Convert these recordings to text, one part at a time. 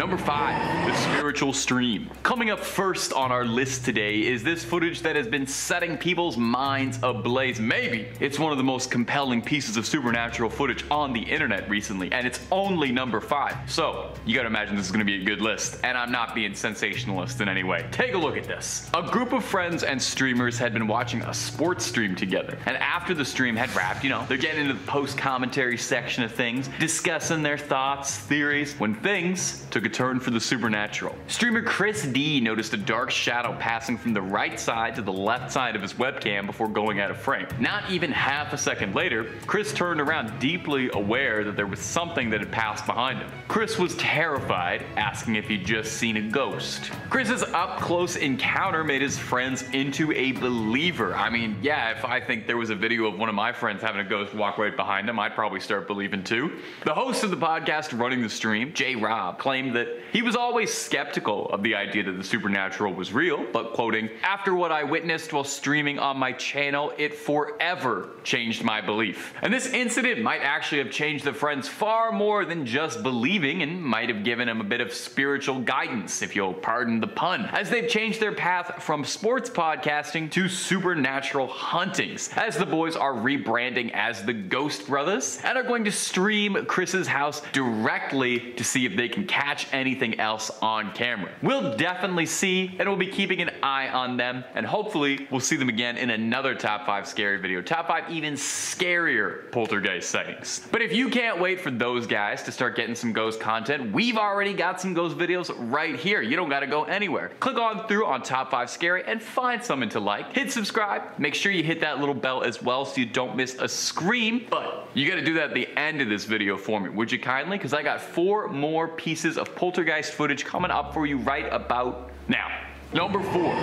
Number 5, the spiritual stream. Coming up first on our list today is this footage that has been setting people's minds ablaze. Maybe it's one of the most compelling pieces of supernatural footage on the internet recently, and it's only number 5. So you gotta imagine this is gonna be a good list, and I'm not being sensationalist in any way. Take a look at this. A group of friends and streamers had been watching a sports stream together, and after the stream had wrapped, you know, they're getting into the post-commentary section of things, discussing their thoughts, theories, when things took a turn for the supernatural. Streamer Chris D noticed a dark shadow passing from the right side to the left side of his webcam before going out of frame. Not even half a second later, Chris turned around, deeply aware that there was something that had passed behind him. Chris was terrified, asking if he'd just seen a ghost. Chris's up-close encounter made his friends into a believer. I mean, yeah, if I think there was a video of one of my friends having a ghost walk right behind him, I'd probably start believing too. The host of the podcast running the stream, Jay Rob, claimed that he was always skeptical of the idea that the supernatural was real, but quoting, "After what I witnessed while streaming on my channel, it forever changed my belief." And this incident might actually have changed the friends far more than just believing, and might have given him a bit of spiritual guidance, if you'll pardon the pun, as they've changed their path from sports podcasting to supernatural huntings, as the boys are rebranding as the Ghost Brothers and are going to stream Chris's house directly to see if they can catch anything else on camera. We'll definitely see, and we'll be keeping an eye on them, and hopefully we'll see them again in another Top 5 Scary video. Top 5 even scarier poltergeist sightings. But if you can't wait for those guys to start getting some ghost content, we've already got some ghost videos right here. You don't gotta go anywhere. Click on through on Top 5 Scary and find something to like. Hit subscribe. Make sure you hit that little bell as well so you don't miss a scream. But you gotta do that at the end of this video for me, would you kindly? Because I got 4 more pieces of poltergeist footage coming up for you right about now. Number 4,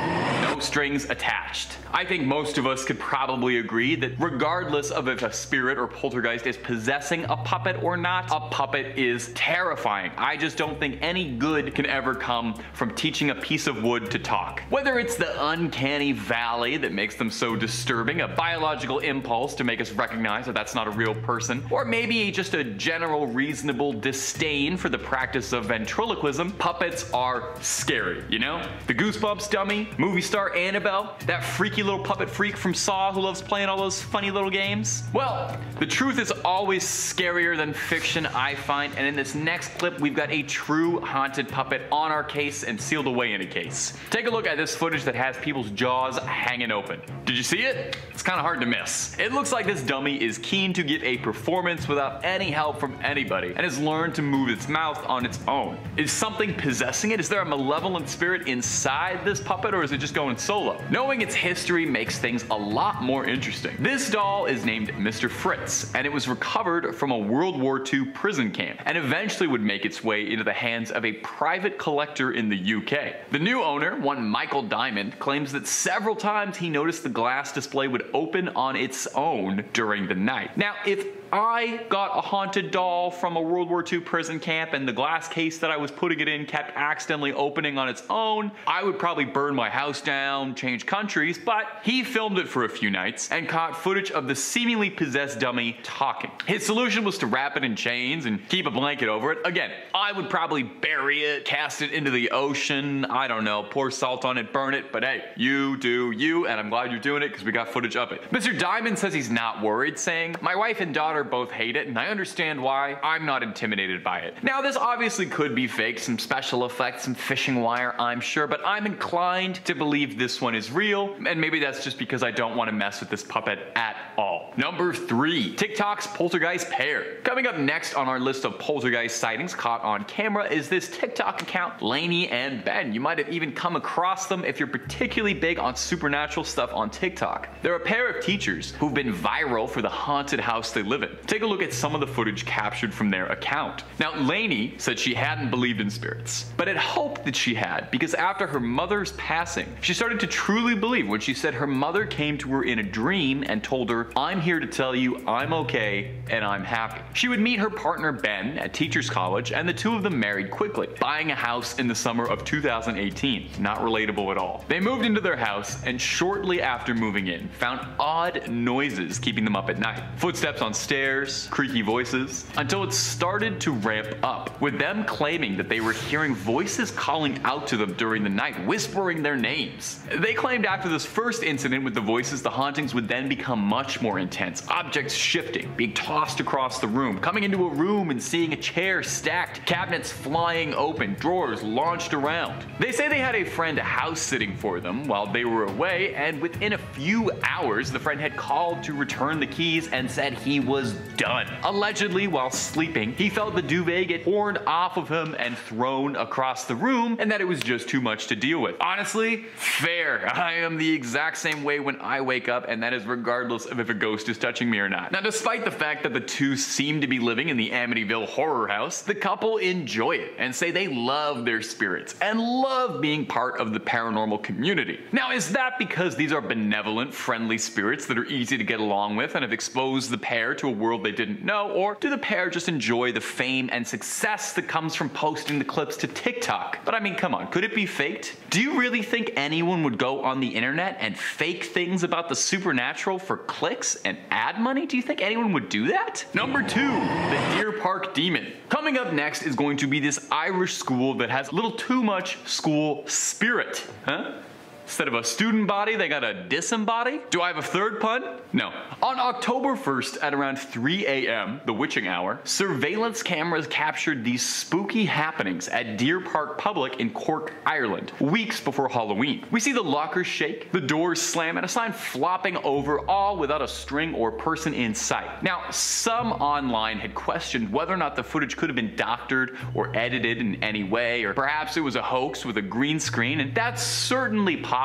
no strings attached. I think most of us could probably agree that regardless of if a spirit or poltergeist is possessing a puppet or not, a puppet is terrifying. I just don't think any good can ever come from teaching a piece of wood to talk. Whether it's the uncanny valley that makes them so disturbing, a biological impulse to make us recognize that that's not a real person, or maybe just a general reasonable disdain for the practice of ventriloquism, puppets are scary, you know? The goose Bubs dummy, movie star Annabelle, that freaky little puppet freak from Saw who loves playing all those funny little games. Well, the truth is always scarier than fiction, I find, and in this next clip we've got a true haunted puppet on our case and sealed away in a case. Take a look at this footage that has people's jaws hanging open. Did you see it? It's kind of hard to miss. It looks like this dummy is keen to give a performance without any help from anybody and has learned to move its mouth on its own. Is something possessing it? Is there a malevolent spirit inside this puppet, or is it just going solo? Knowing its history makes things a lot more interesting. This doll is named Mr. Fritz, and it was recovered from a World War II prison camp and eventually would make its way into the hands of a private collector in the UK. The new owner, one Michael Diamond, claims that several times he noticed the glass display would open on its own during the night. Now, if I got a haunted doll from a World War II prison camp and the glass case that I was putting it in kept accidentally opening on its own, I would probably burn my house down, change countries, but he filmed it for a few nights and caught footage of the seemingly possessed dummy talking. His solution was to wrap it in chains and keep a blanket over it. Again, I would probably bury it, cast it into the ocean, I don't know, pour salt on it, burn it, but hey, you do you, and I'm glad you're doing it because we got footage of it. Mr. Diamond says he's not worried, saying, "My wife and daughter both hate it, and I understand why. I'm not intimidated by it." Now, this obviously could be fake, some special effects, some fishing wire, I'm sure, but I'm inclined to believe this one is real, and maybe that's just because I don't want to mess with this puppet at all. Number 3, TikTok's poltergeist pair. Coming up next on our list of poltergeist sightings caught on camera is this TikTok account, Lainey and Ben. You might have even come across them if you're particularly big on supernatural stuff on TikTok. They're a pair of teachers who've been viral for the haunted house they live in. Take a look at some of the footage captured from their account. Now, Lainey said she hadn't believed in spirits, but had hoped that she had, because after her mother's passing, she started to truly believe when she said her mother came to her in a dream and told her, "I'm here to tell you I'm okay and I'm happy. She would meet her partner Ben at Teachers College, and the two of them married quickly, buying a house in the summer of 2018. Not relatable at all. They moved into their house, and shortly after moving in, found odd noises keeping them up at night. Footsteps on stairs, creaky voices, until it started to ramp up, with them claiming that they were hearing voices calling out to them during the night, whispering their names. They claimed after this first incident with the voices, the hauntings would then become much more intense. Objects shifting, being tossed across the room, coming into a room and seeing a chair stacked, cabinets flying open, drawers launched around. They say they had a friend house sitting for them while they were away, and within a few hours, the friend had called to return the keys and said he was done. Allegedly, while sleeping, he felt the duvet get torn off of him and thrown across the room, and that it was just too much to deal with. Honestly, fair. I am the exact same way when I wake up, and that is regardless of if a ghost is touching me or not. Now, despite the fact that the two seem to be living in the Amityville horror house, the couple enjoy it and say they love their spirits and love being part of the paranormal community. Now, is that because these are benevolent, friendly spirits that are easy to get along with and have exposed the pair to a world they didn't know, or do the pair just enjoy the fame and success that comes from posting the clips to TikTok? But I mean, come on, could it be faked? Do you really think anyone would go on the internet and fake things about the supernatural for clicks and ad money? Do you think anyone would do that? Number 2, the Deer Park Demon. Coming up next is going to be this Irish school that has a little too much school spirit, huh? Instead of a student body, they got a disembody? Do I have a third pun? No. On October 1st at around 3 a.m., the witching hour, surveillance cameras captured these spooky happenings at Deer Park Public in Cork, Ireland, weeks before Halloween. We see the lockers shake, the doors slam, and a sign flopping over, all without a string or person in sight. Now, some online had questioned whether or not the footage could have been doctored or edited in any way, or perhaps it was a hoax with a green screen, and that's certainly possible,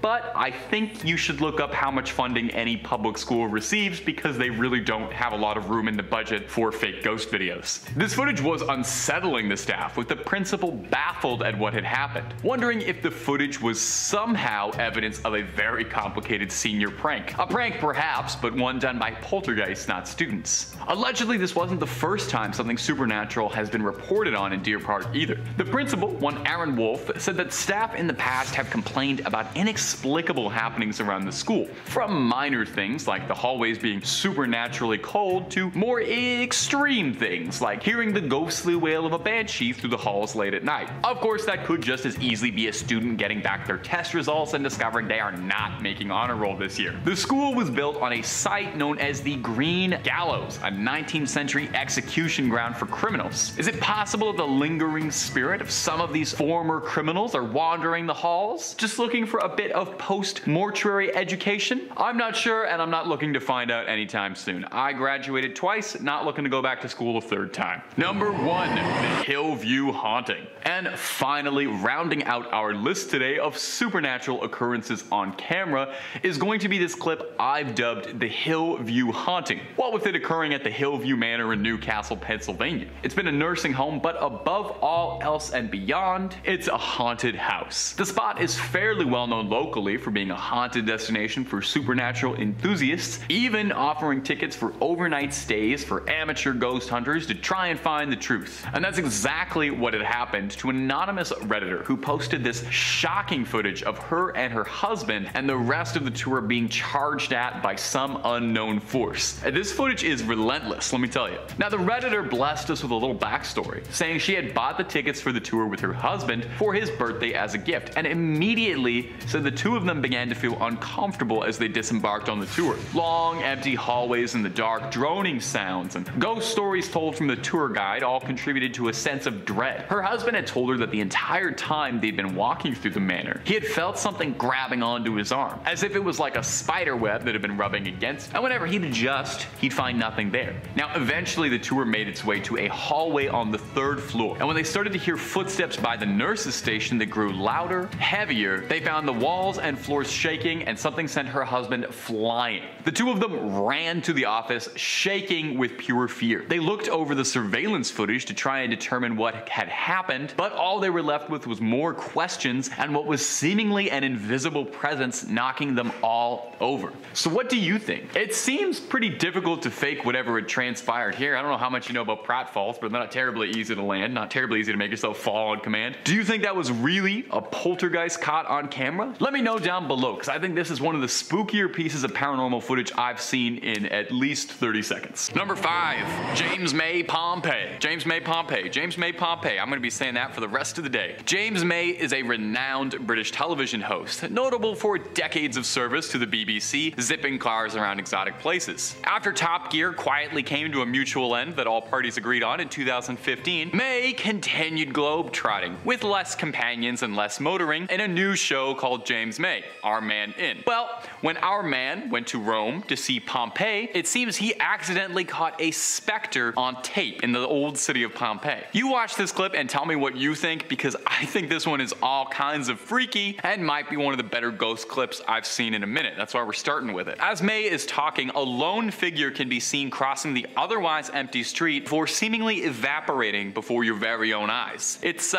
but I think you should look up how much funding any public school receives, because they really don't have a lot of room in the budget for fake ghost videos. This footage was unsettling the staff, with the principal baffled at what had happened, wondering if the footage was somehow evidence of a very complicated senior prank. A prank perhaps, but one done by poltergeists, not students. Allegedly, this wasn't the first time something supernatural has been reported on in Deer Park either. The principal, one Aaron Wolf, said that staff in the past have complained about inexplicable happenings around the school, from minor things like the hallways being supernaturally cold to more extreme things like hearing the ghostly wail of a banshee through the halls late at night. Of course, that could just as easily be a student getting back their test results and discovering they are not making honor roll this year. The school was built on a site known as the Green Gallows, a 19th century execution ground for criminals. Is it possible the lingering spirit of some of these former criminals are wandering the halls, just look for a bit of post-mortuary education? I'm not sure, and I'm not looking to find out anytime soon. I graduated twice, not looking to go back to school a third time. Number 1, the Hillview Haunting. And finally, rounding out our list today of supernatural occurrences on camera is going to be this clip I've dubbed the Hillview Haunting, what with it occurring at the Hillview Manor in Newcastle, Pennsylvania. It's been a nursing home, but above all else and beyond, it's a haunted house. The spot is fairly well known locally for being a haunted destination for supernatural enthusiasts, even offering tickets for overnight stays for amateur ghost hunters to try and find the truth. And that's exactly what had happened to an anonymous Redditor who posted this shocking footage of her and her husband and the rest of the tour being charged at by some unknown force. This footage is relentless, let me tell you. Now, the Redditor blessed us with a little backstory, saying she had bought the tickets for the tour with her husband for his birthday as a gift, and immediately said the two of them began to feel uncomfortable as they disembarked on the tour. Long, empty hallways in the dark, droning sounds, and ghost stories told from the tour guide all contributed to a sense of dread. Her husband had told her that the entire time they'd been walking through the manor, he had felt something grabbing onto his arm, as if it was like a spider web that had been rubbing against him. And whenever he'd adjust, he'd find nothing there. Now, eventually the tour made its way to a hallway on the 3rd floor, and when they started to hear footsteps by the nurse's station that grew louder, heavier, They found the walls and floors shaking, and something sent her husband flying. The two of them ran to the office, shaking with pure fear. They looked over the surveillance footage to try and determine what had happened, but all they were left with was more questions and what was seemingly an invisible presence knocking them all over. So what do you think? It seems pretty difficult to fake whatever had transpired here. I don't know how much you know about pratfalls, but they're not terribly easy to land, not terribly easy to make yourself fall on command. Do you think that was really a poltergeist caught on camera? Let me know down below, because I think this is one of the spookier pieces of paranormal footage I've seen in at least 30 seconds. Number 5, James May Pompeii. James May Pompeii. James May Pompeii. I'm going to be saying that for the rest of the day. James May is a renowned British television host, notable for decades of service to the BBC, zipping cars around exotic places. After Top Gear quietly came to a mutual end that all parties agreed on in 2015, May continued globetrotting with less companions and less motoring in a new show called James May: Our Man in. Well, when our man went to Rome to see Pompeii, it seems he accidentally caught a specter on tape in the old city of Pompeii. You watch this clip and tell me what you think, because I think this one is all kinds of freaky and might be one of the better ghost clips I've seen in a minute. That's why we're starting with it. As May is talking, a lone figure can be seen crossing the otherwise empty street before seemingly evaporating before your very own eyes. It's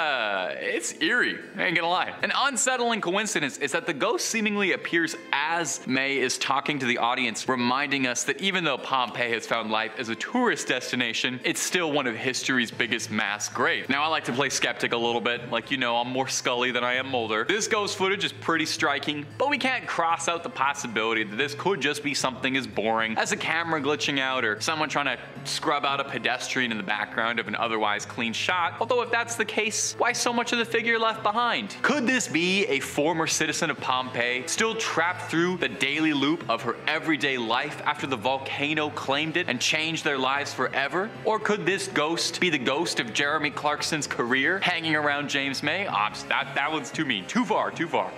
eerie, I ain't gonna lie. An unsettling coincidence is that the ghost seemingly appears as May is talking to the audience, reminding us that even though Pompeii has found life as a tourist destination, it's still one of history's biggest mass graves. Now, I like to play skeptic a little bit. Like, you know, I'm more Scully than I am Mulder. This ghost footage is pretty striking, but we can't cross out the possibility that this could just be something as boring as a camera glitching out or someone trying to scrub out a pedestrian in the background of an otherwise clean shot. Although if that's the case, why so much of the figure left behind? Could this be a former citizen of Pompeii, still trapped through the daily loop of her everyday life after the volcano claimed it and changed their lives forever? Or could this ghost be the ghost of Jeremy Clarkson's career hanging around James May? That one's too mean. Too far.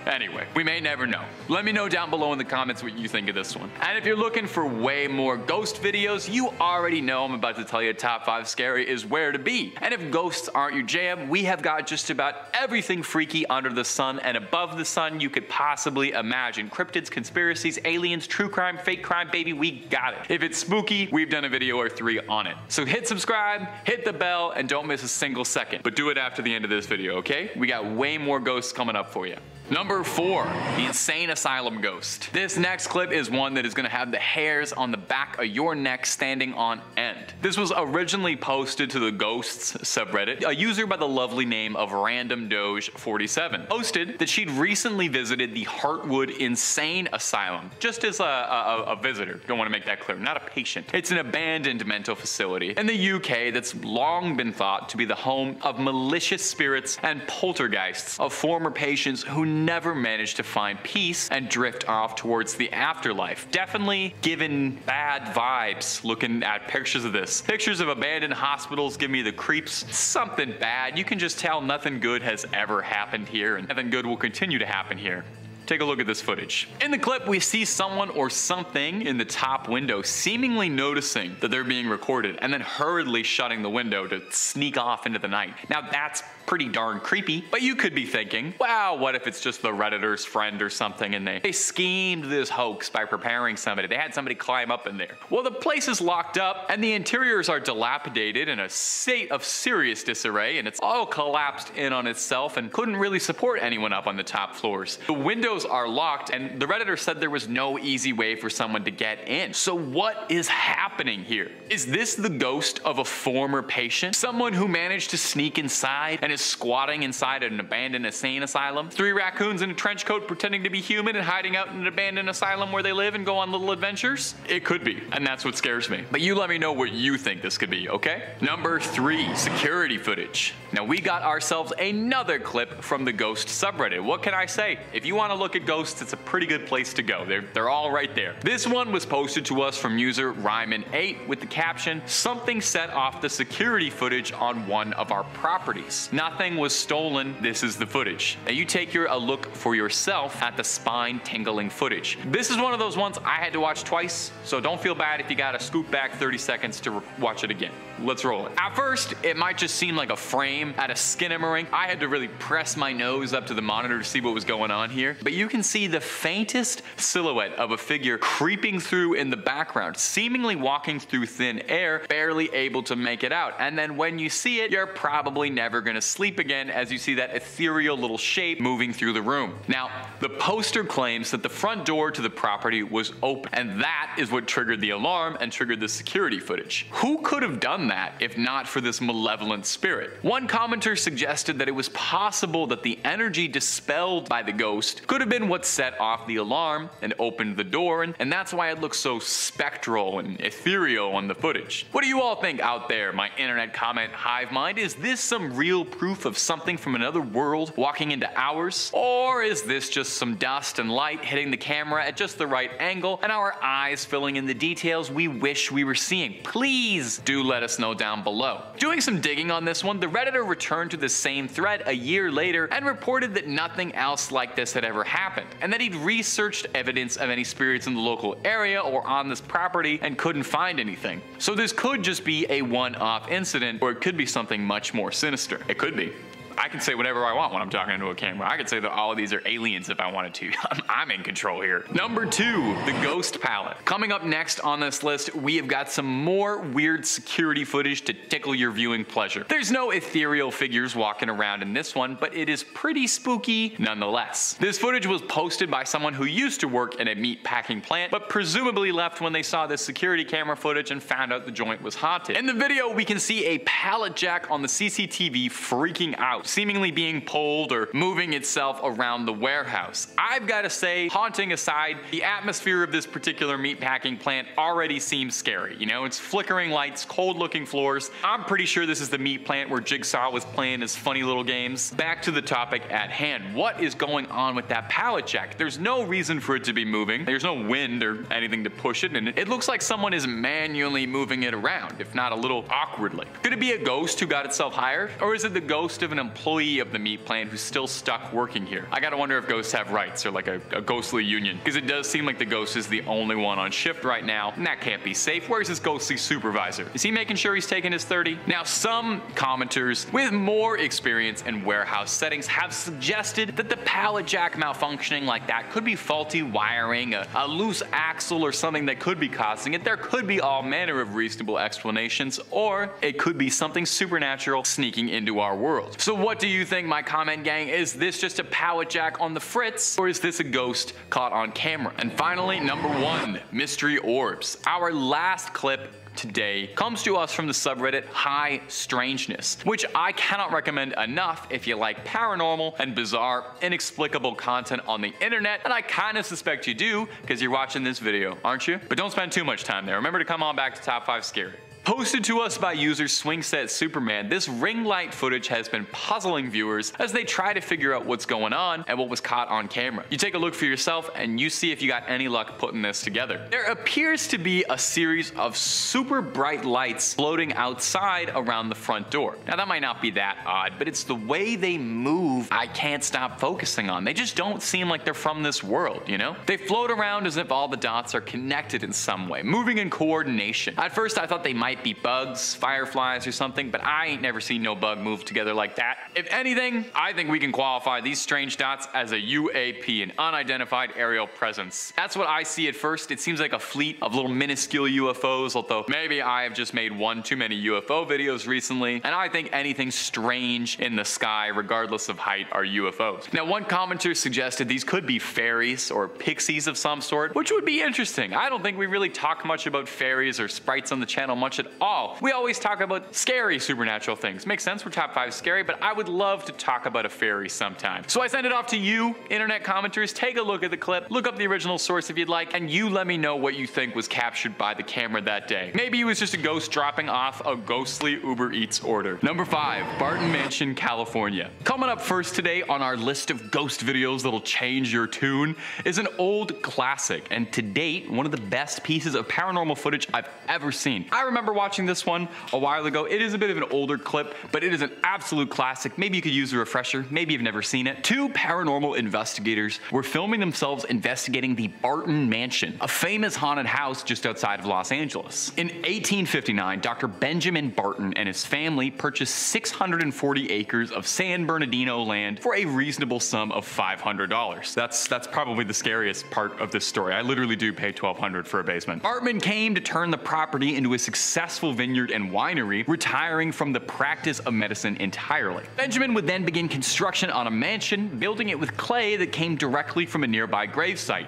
Anyway, we may never know. Let me know down below in the comments what you think of this one. And if you're looking for way more ghost videos, you already know I'm about to tell you top 5 scary is where to be. And if ghosts aren't your jam, we have got just about everything freaky under the sun and above the sun you could possibly imagine. Cryptids, conspiracies, aliens, true crime, fake crime, baby, we got it. If it's spooky, we've done a video or 3 on it. So hit subscribe, hit the bell, and don't miss a single second. But do it after the end of this video, okay? We got way more ghosts coming up for you. Number 4, the Insane Asylum Ghost. This next clip is one that is gonna have the hairs on the back of your neck standing on end. This was originally posted to the Ghosts subreddit. A user by the lovely name of RandomDoge47 posted that she'd recently visited the Heartwood Insane Asylum, just as a visitor. Don't wanna make that clear, not a patient. It's an abandoned mental facility in the UK that's long been thought to be the home of malicious spirits and poltergeists of former patients who never managed to find peace and drift off towards the afterlife. Definitely given bad vibes looking at pictures of this. Pictures of abandoned hospitals give me the creeps. Something bad. You can just tell nothing good has ever happened here, and nothing good will continue to happen here. Take a look at this footage. In the clip, we see someone or something in the top window seemingly noticing that they're being recorded and then hurriedly shutting the window to sneak off into the night. Now that's pretty darn creepy, but you could be thinking, wow, what if it's just the Redditor's friend or something and they schemed this hoax by preparing somebody. They had somebody climb up in there. Well, the place is locked up and the interiors are dilapidated in a state of serious disarray, and it's all collapsed in on itself and couldn't really support anyone up on the top floors. The windows are locked, and the Redditor said there was no easy way for someone to get in. So what is happening here? Is this the ghost of a former patient? Someone who managed to sneak inside and is squatting inside an abandoned insane asylum? 3 raccoons in a trench coat pretending to be human and hiding out in an abandoned asylum where they live and go on little adventures? It could be, and that's what scares me. But you let me know what you think this could be, okay? Number 3, security footage. Now we got ourselves another clip from the Ghost subreddit. What can I say? If you want to look look at ghosts, it's a pretty good place to go. They're all right there. This one was posted to us from user Ryman8 with the caption, "Something set off the security footage on one of our properties. Nothing was stolen, this is the footage." Now you take a look for yourself at the spine tingling footage. This is one of those ones I had to watch twice, so don't feel bad if you gotta scoop back 30 seconds to watch it again. Let's roll it. At first, it might just seem like a frame at a Skinamarink. I had to really press my nose up to the monitor to see what was going on here, but you can see the faintest silhouette of a figure creeping through in the background, seemingly walking through thin air, barely able to make it out. And then when you see it, you're probably never gonna sleep again as you see that ethereal little shape moving through the room. Now, the poster claims that the front door to the property was open, and that is what triggered the alarm and triggered the security footage. Who could have done that if not for this malevolent spirit? One commenter suggested that it was possible that the energy dispelled by the ghost could have been what set off the alarm and opened the door, and that's why it looks so spectral and ethereal on the footage. What do you all think out there, my internet comment hive mind? Is this some real proof of something from another world walking into ours? Or is this just some dust and light hitting the camera at just the right angle and our eyes filling in the details we wish we were seeing? Please do let us know down below. Doing some digging on this one, the Redditor returned to the same thread a year later and reported that nothing else like this had ever happened, and that he'd researched evidence of any spirits in the local area or on this property and couldn't find anything. So this could just be a one-off incident, or it could be something much more sinister. It could be. I can say whatever I want when I'm talking into a camera. I could say that all of these are aliens if I wanted to. I'm in control here. Number 2, the ghost palette. Coming up next on this list, we have got some more weird security footage to tickle your viewing pleasure. There's no ethereal figures walking around in this one, but it is pretty spooky nonetheless. This footage was posted by someone who used to work in a meat packing plant, but presumably left when they saw this security camera footage and found out the joint was haunted. In the video, we can see a pallet jack on the CCTV freaking out, seemingly being pulled or moving itself around the warehouse. I've got to say, haunting aside, the atmosphere of this particular meatpacking plant already seems scary. You know, it's flickering lights, cold looking floors. I'm pretty sure this is the meat plant where Jigsaw was playing his funny little games. Back to the topic at hand. What is going on with that pallet jack? There's no reason for it to be moving. There's no wind or anything to push it, and it looks like someone is manually moving it around, if not a little awkwardly. Could it be a ghost who got itself hired? Or is it the ghost of an employee of the meat plant who's still stuck working here? I gotta wonder if ghosts have rights, or like a ghostly union, because it does seem like the ghost is the only one on shift right now, and that can't be safe. Where's his ghostly supervisor? Is he making sure he's taking his 30? Now, some commenters with more experience in warehouse settings have suggested that the pallet jack malfunctioning like that could be faulty wiring, a loose axle or something that could be causing it. There could be all manner of reasonable explanations, or it could be something supernatural sneaking into our world. So what do you think, my comment gang? Is this just a pallet jack on the fritz, or is this a ghost caught on camera? And finally, number 1, mystery orbs. Our last clip today comes to us from the subreddit High Strangeness, which I cannot recommend enough if you like paranormal and bizarre, inexplicable content on the internet, and I kind of suspect you do because you're watching this video, aren't you? But don't spend too much time there. Remember to come on back to Top 5 Scary. Posted to us by user Swingset Superman, this ring light footage has been puzzling viewers as they try to figure out what's going on and what was caught on camera. You take a look for yourself and you see if you got any luck putting this together. There appears to be a series of super bright lights floating outside around the front door. Now that might not be that odd, but it's the way they move I can't stop focusing on. They just don't seem like they're from this world, you know? They float around as if all the dots are connected in some way, moving in coordination. At first I thought they might be bugs, fireflies or something, but I ain't never seen no bug move together like that. If anything, I think we can qualify these strange dots as a UAP, an unidentified aerial presence. That's what I see at first. It seems like a fleet of little minuscule UFOs, although maybe I have just made one too many UFO videos recently, and I think anything strange in the sky, regardless of height, are UFOs. Now, one commenter suggested these could be fairies or pixies of some sort, which would be interesting. I don't think we really talk much about fairies or sprites on the channel much at at all. We always talk about scary supernatural things. Makes sense, we're top 5 scary, but I would love to talk about a fairy sometime. So I send it off to you, internet commenters. Take a look at the clip, look up the original source if you'd like, and you let me know what you think was captured by the camera that day. Maybe it was just a ghost dropping off a ghostly Uber Eats order. Number 5, Barton Mansion, California. Coming up first today on our list of ghost videos that'll change your tune is an old classic, and to date, one of the best pieces of paranormal footage I've ever seen. I remember watching this one a while ago. It is a bit of an older clip, but it is an absolute classic. Maybe you could use a refresher, maybe you've never seen it. 2 paranormal investigators were filming themselves investigating the Barton Mansion, a famous haunted house just outside of Los Angeles. In 1859, Dr. Benjamin Barton and his family purchased 640 acres of San Bernardino land for a reasonable sum of $500. That's probably the scariest part of this story. I literally do pay $1,200 for a basement. Bartman came to turn the property into a successful vineyard and winery, retiring from the practice of medicine entirely. Benjamin would then begin construction on a mansion, building it with clay that came directly from a nearby gravesite.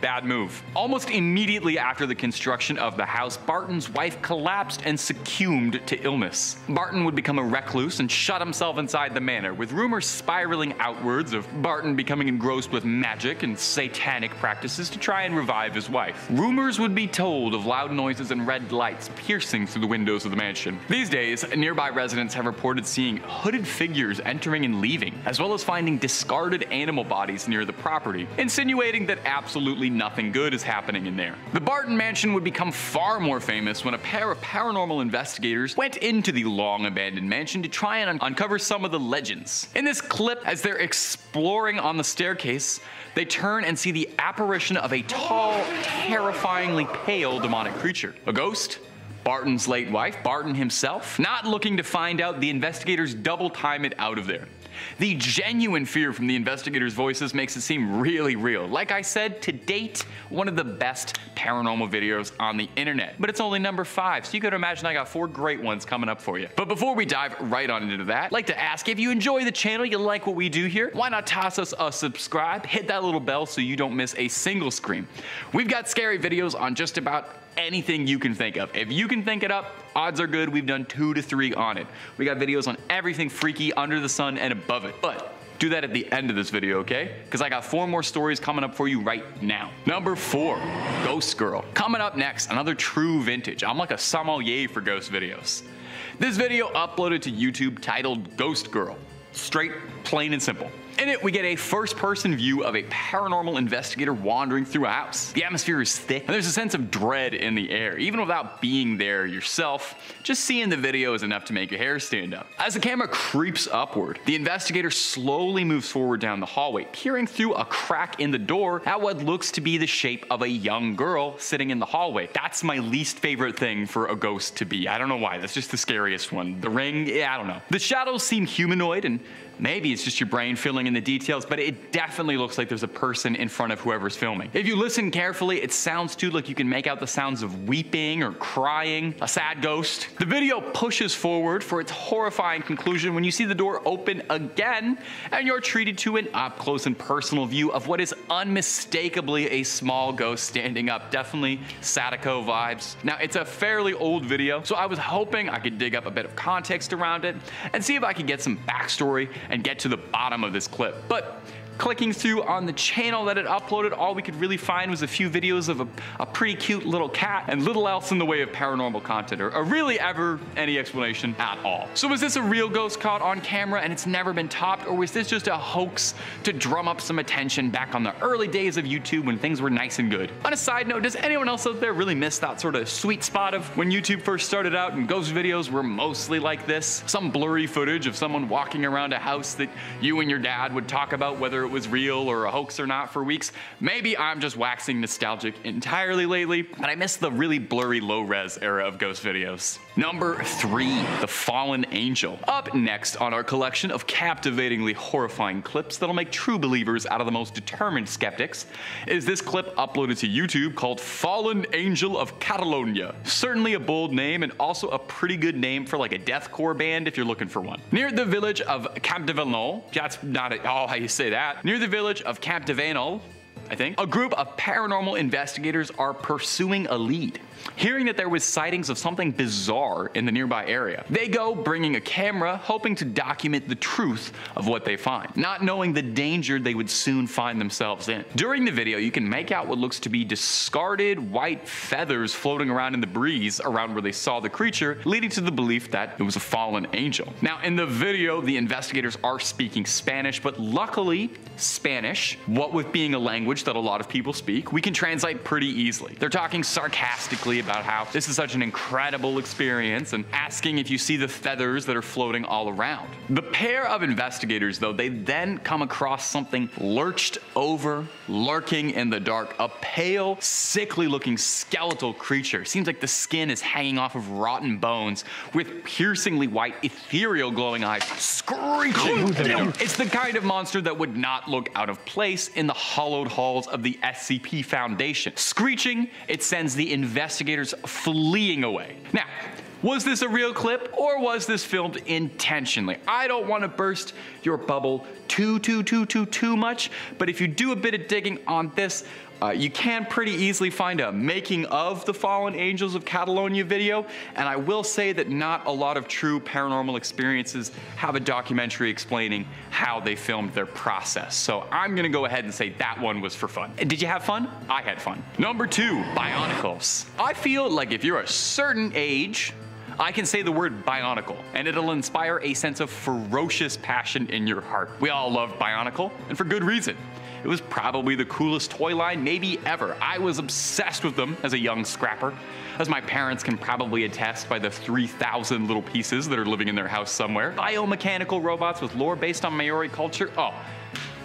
Bad move. Almost immediately after the construction of the house, Barton's wife collapsed and succumbed to illness. Barton would become a recluse and shut himself inside the manor, with rumors spiraling outwards of Barton becoming engrossed with magic and satanic practices to try and revive his wife. Rumors would be told of loud noises and red lights piercing through the windows of the mansion. These days, nearby residents have reported seeing hooded figures entering and leaving, as well as finding discarded animal bodies near the property, insinuating that absolutely nothing good is happening in there. The Barton Mansion would become far more famous when a pair of paranormal investigators went into the long abandoned mansion to try and uncover some of the legends. In this clip, as they're exploring on the staircase, they turn and see the apparition of a tall, terrifyingly pale demonic creature. A ghost? Barton's late wife? Barton himself? Not looking to find out, the investigators double time it out of there. The genuine fear from the investigators' voices makes it seem really real. Like I said, to date, one of the best paranormal videos on the internet. But it's only number 5, so you could imagine I got 4 great ones coming up for you. But before we dive right on into that, I'd like to ask, if you enjoy the channel, you like what we do here, why not toss us a subscribe, hit that little bell so you don't miss a single scream. We've got scary videos on just about anything you can think of. If you can think it up, odds are good we've done 2 to 3 on it. We got videos on everything freaky under the sun and above it. But do that at the end of this video, okay? Because I got 4 more stories coming up for you right now. Number 4, Ghost Girl. Coming up next, another true vintage. I'm like a sommelier for ghost videos. This video uploaded to YouTube titled Ghost Girl. Straight, plain and simple. In it, we get a first-person view of a paranormal investigator wandering through a house. The atmosphere is thick, and there's a sense of dread in the air. Even without being there yourself, just seeing the video is enough to make your hair stand up. As the camera creeps upward, the investigator slowly moves forward down the hallway, peering through a crack in the door at what looks to be the shape of a young girl sitting in the hallway. That's my least favorite thing for a ghost to be. I don't know why. That's just the scariest one. The Ring? Yeah, I don't know. The shadows seem humanoid, and maybe it's just your brain filling in the details, but it definitely looks like there's a person in front of whoever's filming. If you listen carefully, it sounds too like you can make out the sounds of weeping or crying, a sad ghost. The video pushes forward for its horrifying conclusion when you see the door open again and you're treated to an up-close and personal view of what is unmistakably a small ghost standing up. Definitely Sadako vibes. Now, it's a fairly old video, so I was hoping I could dig up a bit of context around it and see if I could get some backstory and get to the bottom of this clip. But clicking through on the channel that it uploaded, all we could really find was a few videos of a pretty cute little cat and little else in the way of paranormal content, or really ever any explanation at all. So was this a real ghost caught on camera and it's never been topped, or was this just a hoax to drum up some attention back on the early days of YouTube when things were nice and good? On a side note, does anyone else out there really miss that sort of sweet spot of when YouTube first started out and ghost videos were mostly like this? Some blurry footage of someone walking around a house that you and your dad would talk about whether it was real or a hoax or not for weeks. Maybe I'm just waxing nostalgic entirely lately, but I miss the really blurry low-res era of ghost videos. Number 3, The Fallen Angel. Up next on our collection of captivatingly horrifying clips that'll make true believers out of the most determined skeptics is this clip uploaded to YouTube called Fallen Angel of Catalonia. Certainly a bold name and also a pretty good name for like a deathcore band if you're looking for one. Near the village of Camp de Venol, that's not at all how you say that. Near the village of Camp de Venol, I think, a group of paranormal investigators are pursuing a lead. hearing that there was sightings of something bizarre in the nearby area. They go bringing a camera, hoping to document the truth of what they find, not knowing the danger they would soon find themselves in. During the video, you can make out what looks to be discarded white feathers floating around in the breeze around where they saw the creature, leading to the belief that it was a fallen angel. Now, in the video, the investigators are speaking Spanish, but luckily, Spanish, what with being a language that a lot of people speak, we can translate pretty easily. They're talking sarcastically about how this is such an incredible experience and asking if you see the feathers that are floating all around. The pair of investigators, though, they then come across something lurched over, lurking in the dark, a pale, sickly looking skeletal creature. Seems like the skin is hanging off of rotten bones with piercingly white, ethereal glowing eyes screeching. It's the kind of monster that would not look out of place in the hollowed halls of the SCP Foundation. Screeching, it sends the investigators fleeing away. Now, was this a real clip or was this filmed intentionally? I don't want to burst your bubble too much, but if you do a bit of digging on this, you can pretty easily find a making of the Fallen Angels of Catalonia video, and I will say that not a lot of true paranormal experiences have a documentary explaining how they filmed their process. So I'm gonna go ahead and say that one was for fun. Did you have fun? I had fun. Number two, Bionicles. I feel like if you're a certain age, I can say the word Bionicle, and it'll inspire a sense of ferocious passion in your heart. We all love Bionicle, and for good reason. It was probably the coolest toy line maybe ever. I was obsessed with them as a young scrapper, as my parents can probably attest by the 3,000 little pieces that are living in their house somewhere. Biomechanical robots with lore based on Maori culture. Oh,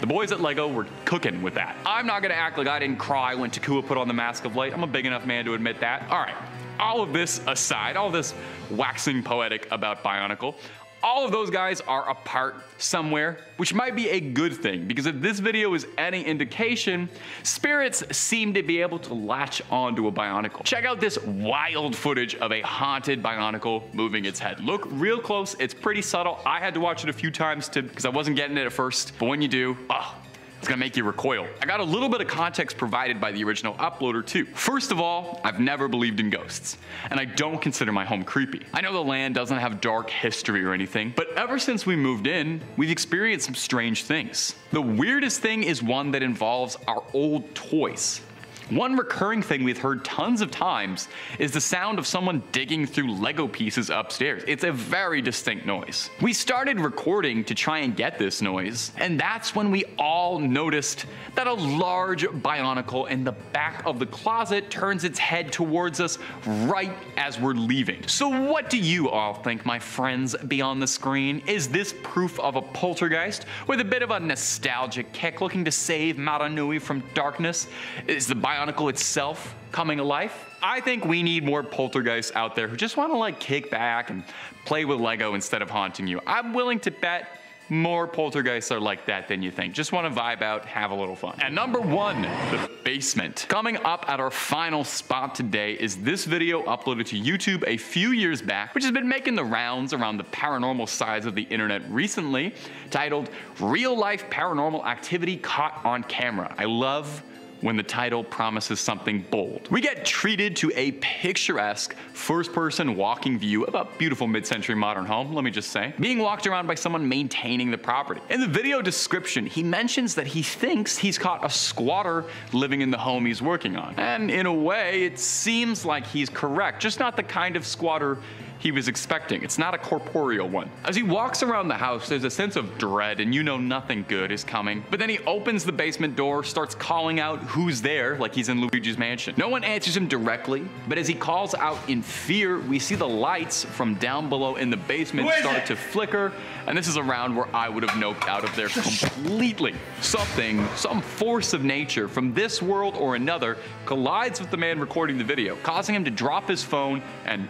the boys at LEGO were cooking with that. I'm not gonna act like I didn't cry when Takua put on the Mask of Light. I'm a big enough man to admit that. All right, all of this aside, all this waxing poetic about Bionicle, all of those guys are apart somewhere, which might be a good thing, because if this video is any indication, spirits seem to be able to latch onto a Bionicle. Check out this wild footage of a haunted Bionicle moving its head. Look real close, it's pretty subtle. I had to watch it a few times because I wasn't getting it at first, but when you do, oh, it's gonna make you recoil. I got a little bit of context provided by the original uploader too. First of all, I've never believed in ghosts, and I don't consider my home creepy. I know the land doesn't have dark history or anything, but ever since we moved in, we've experienced some strange things. The weirdest thing is one that involves our old toys. One recurring thing we've heard tons of times is the sound of someone digging through Lego pieces upstairs. It's a very distinct noise. We started recording to try and get this noise, and that's when we all noticed that a large Bionicle in the back of the closet turns its head towards us right as we're leaving. So what do you all think, my friends beyond the screen? Is this proof of a poltergeist with a bit of a nostalgic kick looking to save Maranui from darkness? Is the Bionicle itself coming to life? I think we need more poltergeists out there who just want to like kick back and play with Lego instead of haunting you. I'm willing to bet more poltergeists are like that than you think. Just want to vibe out, have a little fun. And number one, the basement. Coming up at our final spot today is this video uploaded to YouTube a few years back, which has been making the rounds around the paranormal sides of the internet recently, titled Real Life Paranormal Activity Caught on Camera. I love when the title promises something bold. We get treated to a picturesque first-person walking view of a beautiful mid-century modern home, let me just say, being walked around by someone maintaining the property. In the video description, he mentions that he thinks he's caught a squatter living in the home he's working on. And in a way, it seems like he's correct, just not the kind of squatter he was expecting. It's not a corporeal one. As he walks around the house, there's a sense of dread and you know nothing good is coming. But then he opens the basement door, starts calling out who's there, like he's in Luigi's Mansion. No one answers him directly, but as he calls out in fear, we see the lights from down below in the basement start to flicker. And this is a round where I would have noped out of there completely. Something, some force of nature from this world or another collides with the man recording the video, causing him to drop his phone and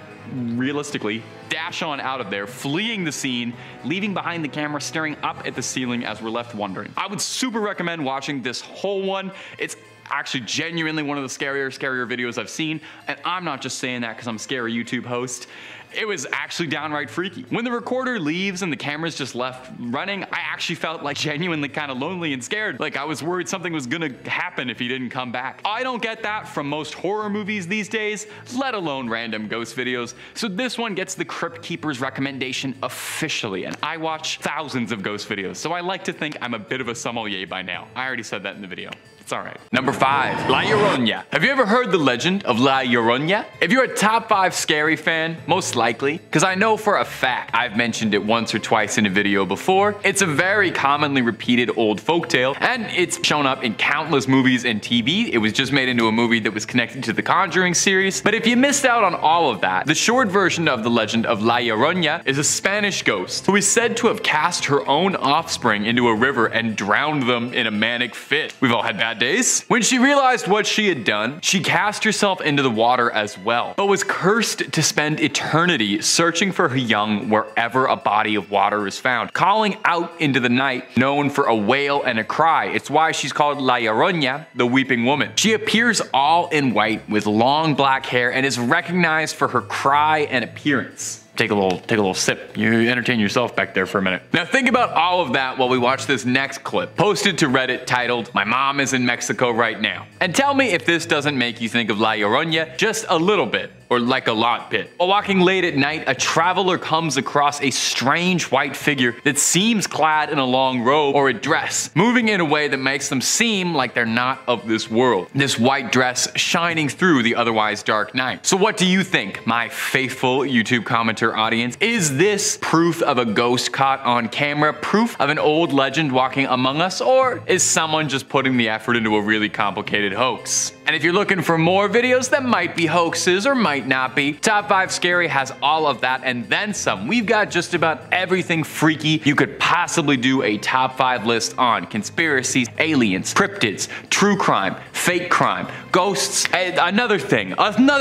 realistically dash on out of there, fleeing the scene, leaving behind the camera staring up at the ceiling as we're left wondering. I would super recommend watching this whole one. It's actually genuinely one of the scarier videos I've seen, and I'm not just saying that because I'm a scary YouTube host. It was actually downright freaky. When the recorder leaves and the camera's just left running, I actually felt like genuinely kind of lonely and scared. Like I was worried something was gonna happen if he didn't come back. I don't get that from most horror movies these days, let alone random ghost videos. So this one gets the Crypt Keeper's recommendation officially, and I watch thousands of ghost videos, so I like to think I'm a bit of a sommelier by now. I already said that in the video. It's all right. Number 5, La Llorona. Have you ever heard the legend of La Llorona? If you're a top 5 scary fan, most likely, because I know for a fact I've mentioned it once or twice in a video before. It's a very commonly repeated old folktale, and it's shown up in countless movies and TV. It was just made into a movie that was connected to the Conjuring series. But if you missed out on all of that, the short version of the legend of La Llorona is a Spanish ghost who is said to have cast her own offspring into a river and drowned them in a manic fit. We've all had bad days. When she realized what she had done, she cast herself into the water as well, but was cursed to spend eternity searching for her young wherever a body of water is found, calling out into the night, known for a wail and a cry. It's why she's called La Llorona, the weeping woman. She appears all in white with long black hair and is recognized for her cry and appearance. Take a little sip. You entertain yourself back there for a minute. Now think about all of that while we watch this next clip posted to Reddit titled, "My Mom is in Mexico Right Now." And tell me if this doesn't make you think of La Llorona just a little bit, or like a lot bit. While walking late at night, a traveler comes across a strange white figure that seems clad in a long robe or a dress, moving in a way that makes them seem like they're not of this world. This white dress shining through the otherwise dark night. So what do you think, my faithful YouTube commenter audience? Is this proof of a ghost caught on camera, proof of an old legend walking among us, or is someone just putting the effort into a really complicated hoax? And if you're looking for more videos that might be hoaxes or might not be, Top 5 Scary has all of that and then some. We've got just about everything freaky you could possibly do a top 5 list on. Conspiracies, aliens, cryptids, true crime, fake crime, ghosts, and another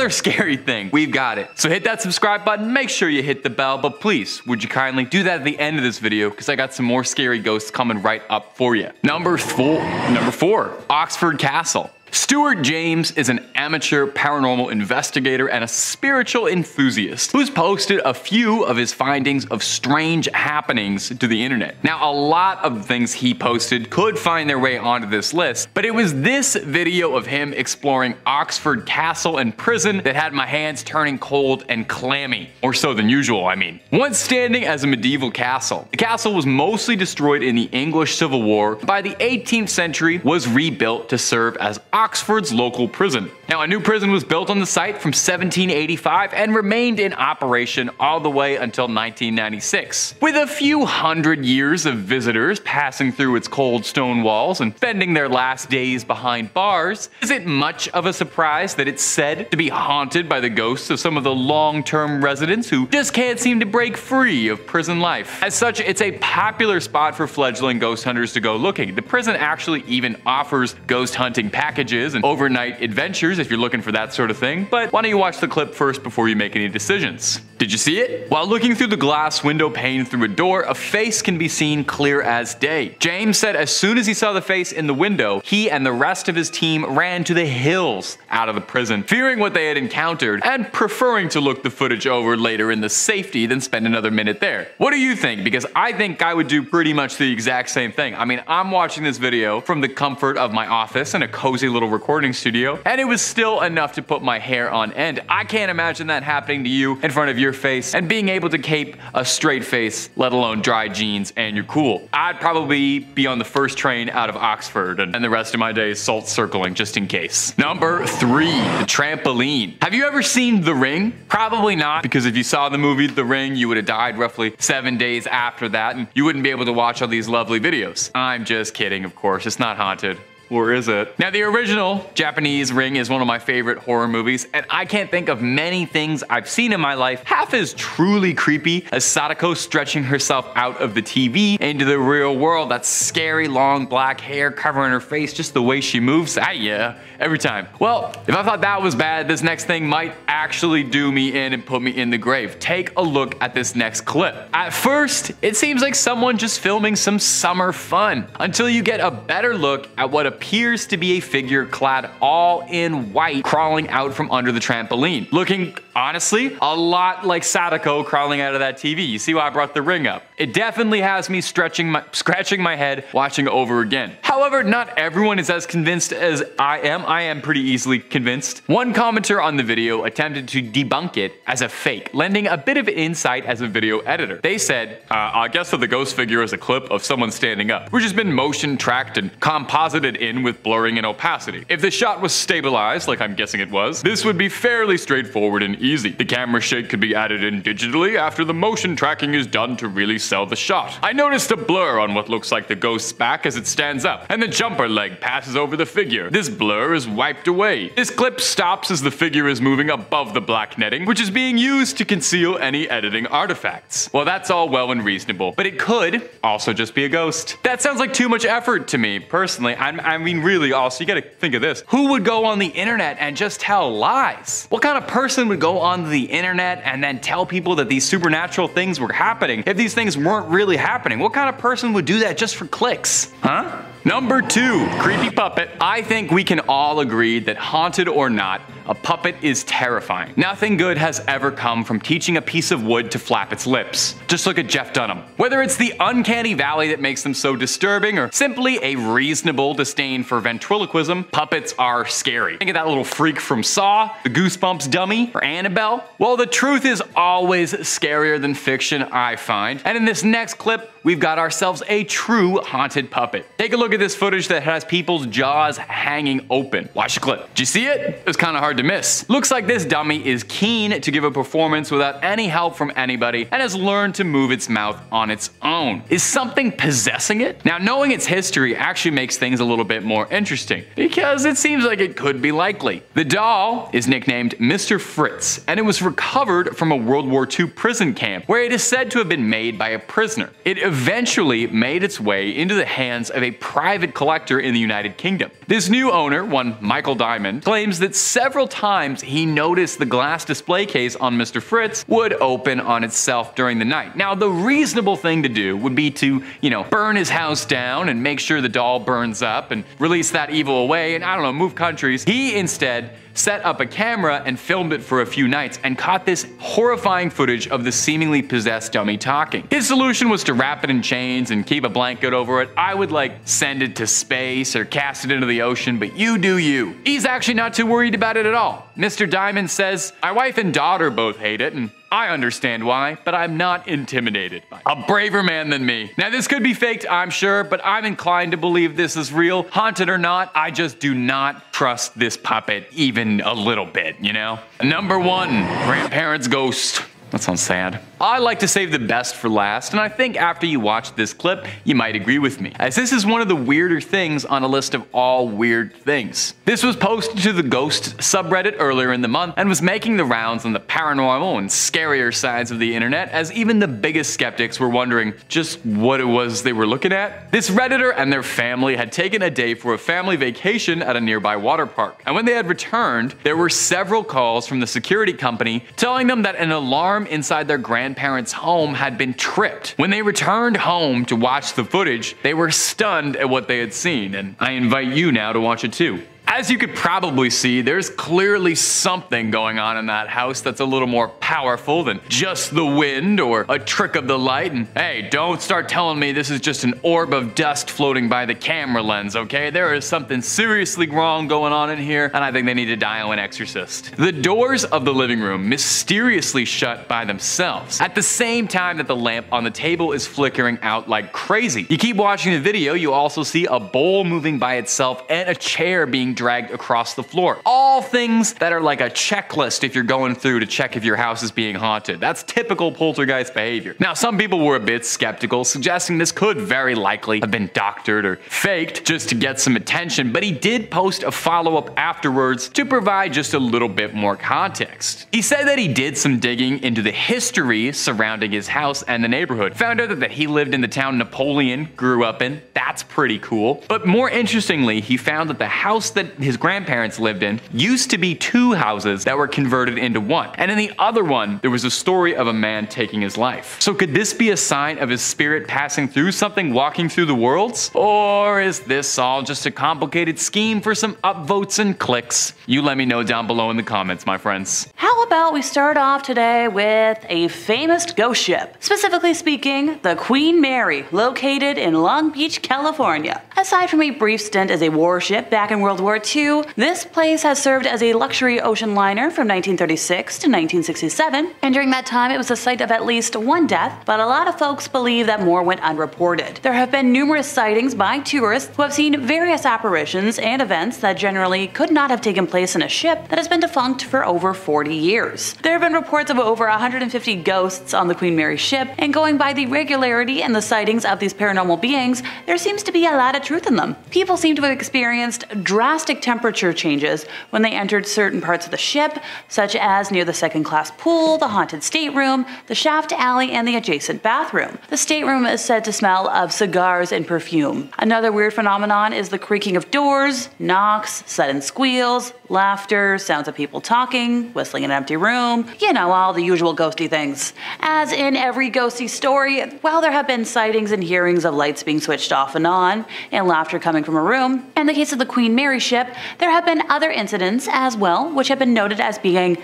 scary thing. We've got it. So hit that subscribe button, make sure you hit the bell, but please, would you kindly do that at the end of this video, because I got some more scary ghosts coming right up for you. Number four, Oxford Castle. Stuart James is an amateur paranormal investigator and a spiritual enthusiast who's posted a few of his findings of strange happenings to the internet. Now, a lot of the things he posted could find their way onto this list, but it was this video of him exploring Oxford Castle and prison that had my hands turning cold and clammy. More so than usual, I mean. Once standing as a medieval castle, the castle was mostly destroyed in the English Civil War. By the 18th century, was rebuilt to serve as Oxford's local prison. Now, a new prison was built on the site from 1785 and remained in operation all the way until 1996, with a few hundred years of visitors passing through its cold stone walls and spending their last days behind bars. Is it much of a surprise that it's said to be haunted by the ghosts of some of the long-term residents who just can't seem to break free of prison life? As such, it's a popular spot for fledgling ghost hunters to go looking. The prison actually even offers ghost hunting packages and overnight adventures if you're looking for that sort of thing, but why don't you watch the clip first before you make any decisions? Did you see it? While looking through the glass window pane through a door, a face can be seen clear as day. James said as soon as he saw the face in the window, he and the rest of his team ran to the hills out of the prison, fearing what they had encountered and preferring to look the footage over later in the safety than spend another minute there. What do you think? Because I think I would do pretty much the exact same thing. I mean, I'm watching this video from the comfort of my office in a cozy little recording studio, and it was still enough to put my hair on end. I can't imagine that happening to you in front of your face and being able to keep a straight face, let alone dry jeans, and you're cool. I'd probably be on the first train out of Oxford and the rest of my days salt circling just in case. Number 3, the trampoline. Have you ever seen The Ring? Probably not, because if you saw the movie The Ring, you would have died roughly 7 days after that, and you wouldn't be able to watch all these lovely videos. I'm just kidding, of course. It's not haunted. Or is it? Now, the original Japanese Ring is one of my favorite horror movies, and I can't think of many things I've seen in my life half as truly creepy as Sadako stretching herself out of the TV into the real world. That scary long black hair covering her face, just the way she moves. Ah, yeah, every time. Well, if I thought that was bad, this next thing might actually do me in and put me in the grave. Take a look at this next clip. At first, it seems like someone just filming some summer fun, until you get a better look at what appears to be a figure clad all in white crawling out from under the trampoline, looking Honestly, a lot like Sadako crawling out of that TV. You see why I brought The Ring up. It definitely has me scratching my head watching over again. However, not everyone is as convinced as I am. I am pretty easily convinced. One commenter on the video attempted to debunk it as a fake, lending a bit of insight as a video editor. They said, I guess that the ghost figure is a clip of someone standing up, which has been motion tracked and composited in with blurring and opacity. If the shot was stabilized, like I'm guessing it was, this would be fairly straightforward and easy. The camera shake could be added in digitally after the motion tracking is done to really sell the shot. I noticed a blur on what looks like the ghost's back as it stands up, and the jumper leg passes over the figure. This blur is wiped away. This clip stops as the figure is moving above the black netting, which is being used to conceal any editing artifacts. Well, that's all well and reasonable, but it could also just be a ghost. That sounds like too much effort to me, personally. I mean, really, also, you gotta think of this. Who would go on the internet and just tell lies? What kind of person would go on the internet and then tell people that these supernatural things were happening if these things weren't really happening? What kind of person would do that just for clicks? Huh? Number 2, creepy puppet. I think we can all agree that, haunted or not, a puppet is terrifying. Nothing good has ever come from teaching a piece of wood to flap its lips. Just look at Jeff Dunham. Whether it's the uncanny valley that makes them so disturbing or simply a reasonable disdain for ventriloquism, puppets are scary. Think of that little freak from Saw, the Goosebumps dummy, or Annabelle. Well, the truth is always scarier than fiction, I find. And in this next clip, we've got ourselves a true haunted puppet. Take a look at this footage that has people's jaws hanging open. Watch the clip. Did you see it? It was kind of hard to miss. Looks like this dummy is keen to give a performance without any help from anybody and has learned to move its mouth on its own. Is something possessing it? Now, knowing its history actually makes things a little bit more interesting because it seems like it could be likely. The doll is nicknamed Mr. Fritz, and it was recovered from a World War II prison camp where it is said to have been made by a prisoner. It eventually made its way into the hands of a private collector in the United Kingdom. This new owner, one Michael Diamond, claims that several times he noticed the glass display case on Mr. Fritz would open on itself during the night. Now, the reasonable thing to do would be to, you know, burn his house down and make sure the doll burns up and release that evil away and, I don't know, move countries. He instead set up a camera and filmed it for a few nights and caught this horrifying footage of the seemingly possessed dummy talking. His solution was to wrap it in chains and keep a blanket over it. I would like send it to space or cast it into the ocean, but you do you. He's actually not too worried about it at all. Mr. Diamond says, my wife and daughter both hate it, and I understand why, but I'm not intimidated by it. A braver man than me. Now, this could be faked, I'm sure, but I'm inclined to believe this is real. Haunted or not, I just do not trust this puppet even a little bit, you know? Number 1, grandparents' ghost. That sounds sad. I like to save the best for last, and I think after you watch this clip, you might agree with me, as this is one of the weirder things on a list of all weird things. This was posted to the Ghost subreddit earlier in the month and was making the rounds on the paranormal and scarier sides of the internet, as even the biggest skeptics were wondering just what it was they were looking at. This Redditor and their family had taken a day for a family vacation at a nearby water park, and when they had returned, there were several calls from the security company telling them that an alarm inside their grandparents' home had been tripped. When they returned home to watch the footage, they were stunned at what they had seen, and I invite you now to watch it too. As you could probably see, there's clearly something going on in that house that's a little more powerful than just the wind or a trick of the light. And hey, don't start telling me this is just an orb of dust floating by the camera lens, okay? There is something seriously wrong going on in here, and I think they need to dial an exorcist. The doors of the living room mysteriously shut by themselves at the same time that the lamp on the table is flickering out like crazy. You keep watching the video, you also see a bowl moving by itself and a chair being dragged across the floor. All things that are like a checklist if you're going through to check if your house is being haunted. That's typical poltergeist behavior. Now, some people were a bit skeptical, suggesting this could very likely have been doctored or faked just to get some attention, but he did post a follow-up afterwards to provide just a little bit more context. He said that he did some digging into the history surrounding his house and the neighborhood. Found out that he lived in the town Napoleon grew up in. That's pretty cool. But more interestingly, he found that the house that his grandparents lived in used to be two houses that were converted into one. And in the other one, there was a story of a man taking his life. So could this be a sign of his spirit passing through something, walking through the worlds? Or is this all just a complicated scheme for some upvotes and clicks? You let me know down below in the comments, my friends. How about we start off today with a famous ghost ship, specifically speaking, the Queen Mary, located in Long Beach, California. Aside from a brief stint as a warship back in World War II, this place has served as a luxury ocean liner from 1936 to 1967, and during that time it was the site of at least one death, but a lot of folks believe that more went unreported. There have been numerous sightings by tourists who have seen various apparitions and events that generally could not have taken place in a ship that has been defunct for over 40 years. There have been reports of over 150 ghosts on the Queen Mary ship, and going by the regularity and the sightings of these paranormal beings, there seems to be a lot of truth in them. People seem to have experienced drastic temperature changes when they entered certain parts of the ship, such as near the second-class pool, the haunted stateroom, the shaft alley, and the adjacent bathroom. The stateroom is said to smell of cigars and perfume. Another weird phenomenon is the creaking of doors, knocks, sudden squeals, laughter, sounds of people talking, whistling in an empty room, you know, all the usual ghosty things. As in every ghosty story, while there have been sightings and hearings of lights being switched off and on, and laughter coming from a room, in the case of the Queen Mary ship, there have been other incidents as well, which have been noted as being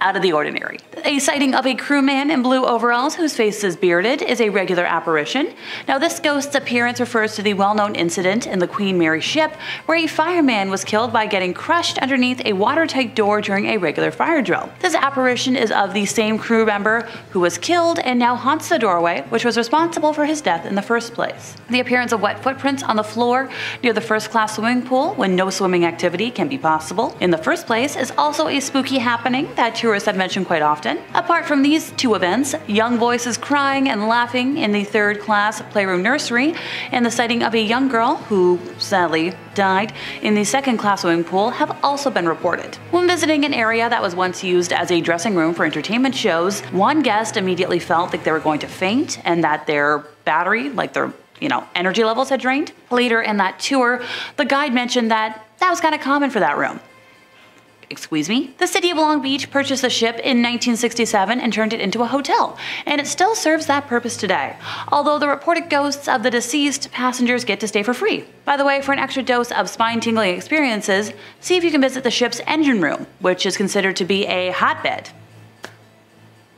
out of the ordinary. A sighting of a crewman in blue overalls whose face is bearded is a regular apparition. Now, this ghost's appearance refers to the well-known incident in the Queen Mary ship where a fireman was killed by getting crushed underneath a watertight door during a regular fire drill. This apparition is of the same crew member who was killed and now haunts the doorway, which was responsible for his death in the first place. The appearance of wet footprints on the floor near the first-class swimming pool when no swimming activity can be possible in the first place is also a spooky happening that I've mentioned quite often. Apart from these two events, young voices crying and laughing in the third-class playroom nursery and the sighting of a young girl who sadly died in the second-class swimming pool have also been reported. When visiting an area that was once used as a dressing room for entertainment shows, one guest immediately felt like they were going to faint and that their battery, like their energy levels had drained. Later in that tour, the guide mentioned that that was kind of common for that room. Excuse me? The city of Long Beach purchased the ship in 1967 and turned it into a hotel, and it still serves that purpose today, although the reported ghosts of the deceased passengers get to stay for free. By the way, for an extra dose of spine-tingling experiences, see if you can visit the ship's engine room, which is considered to be a hotbed.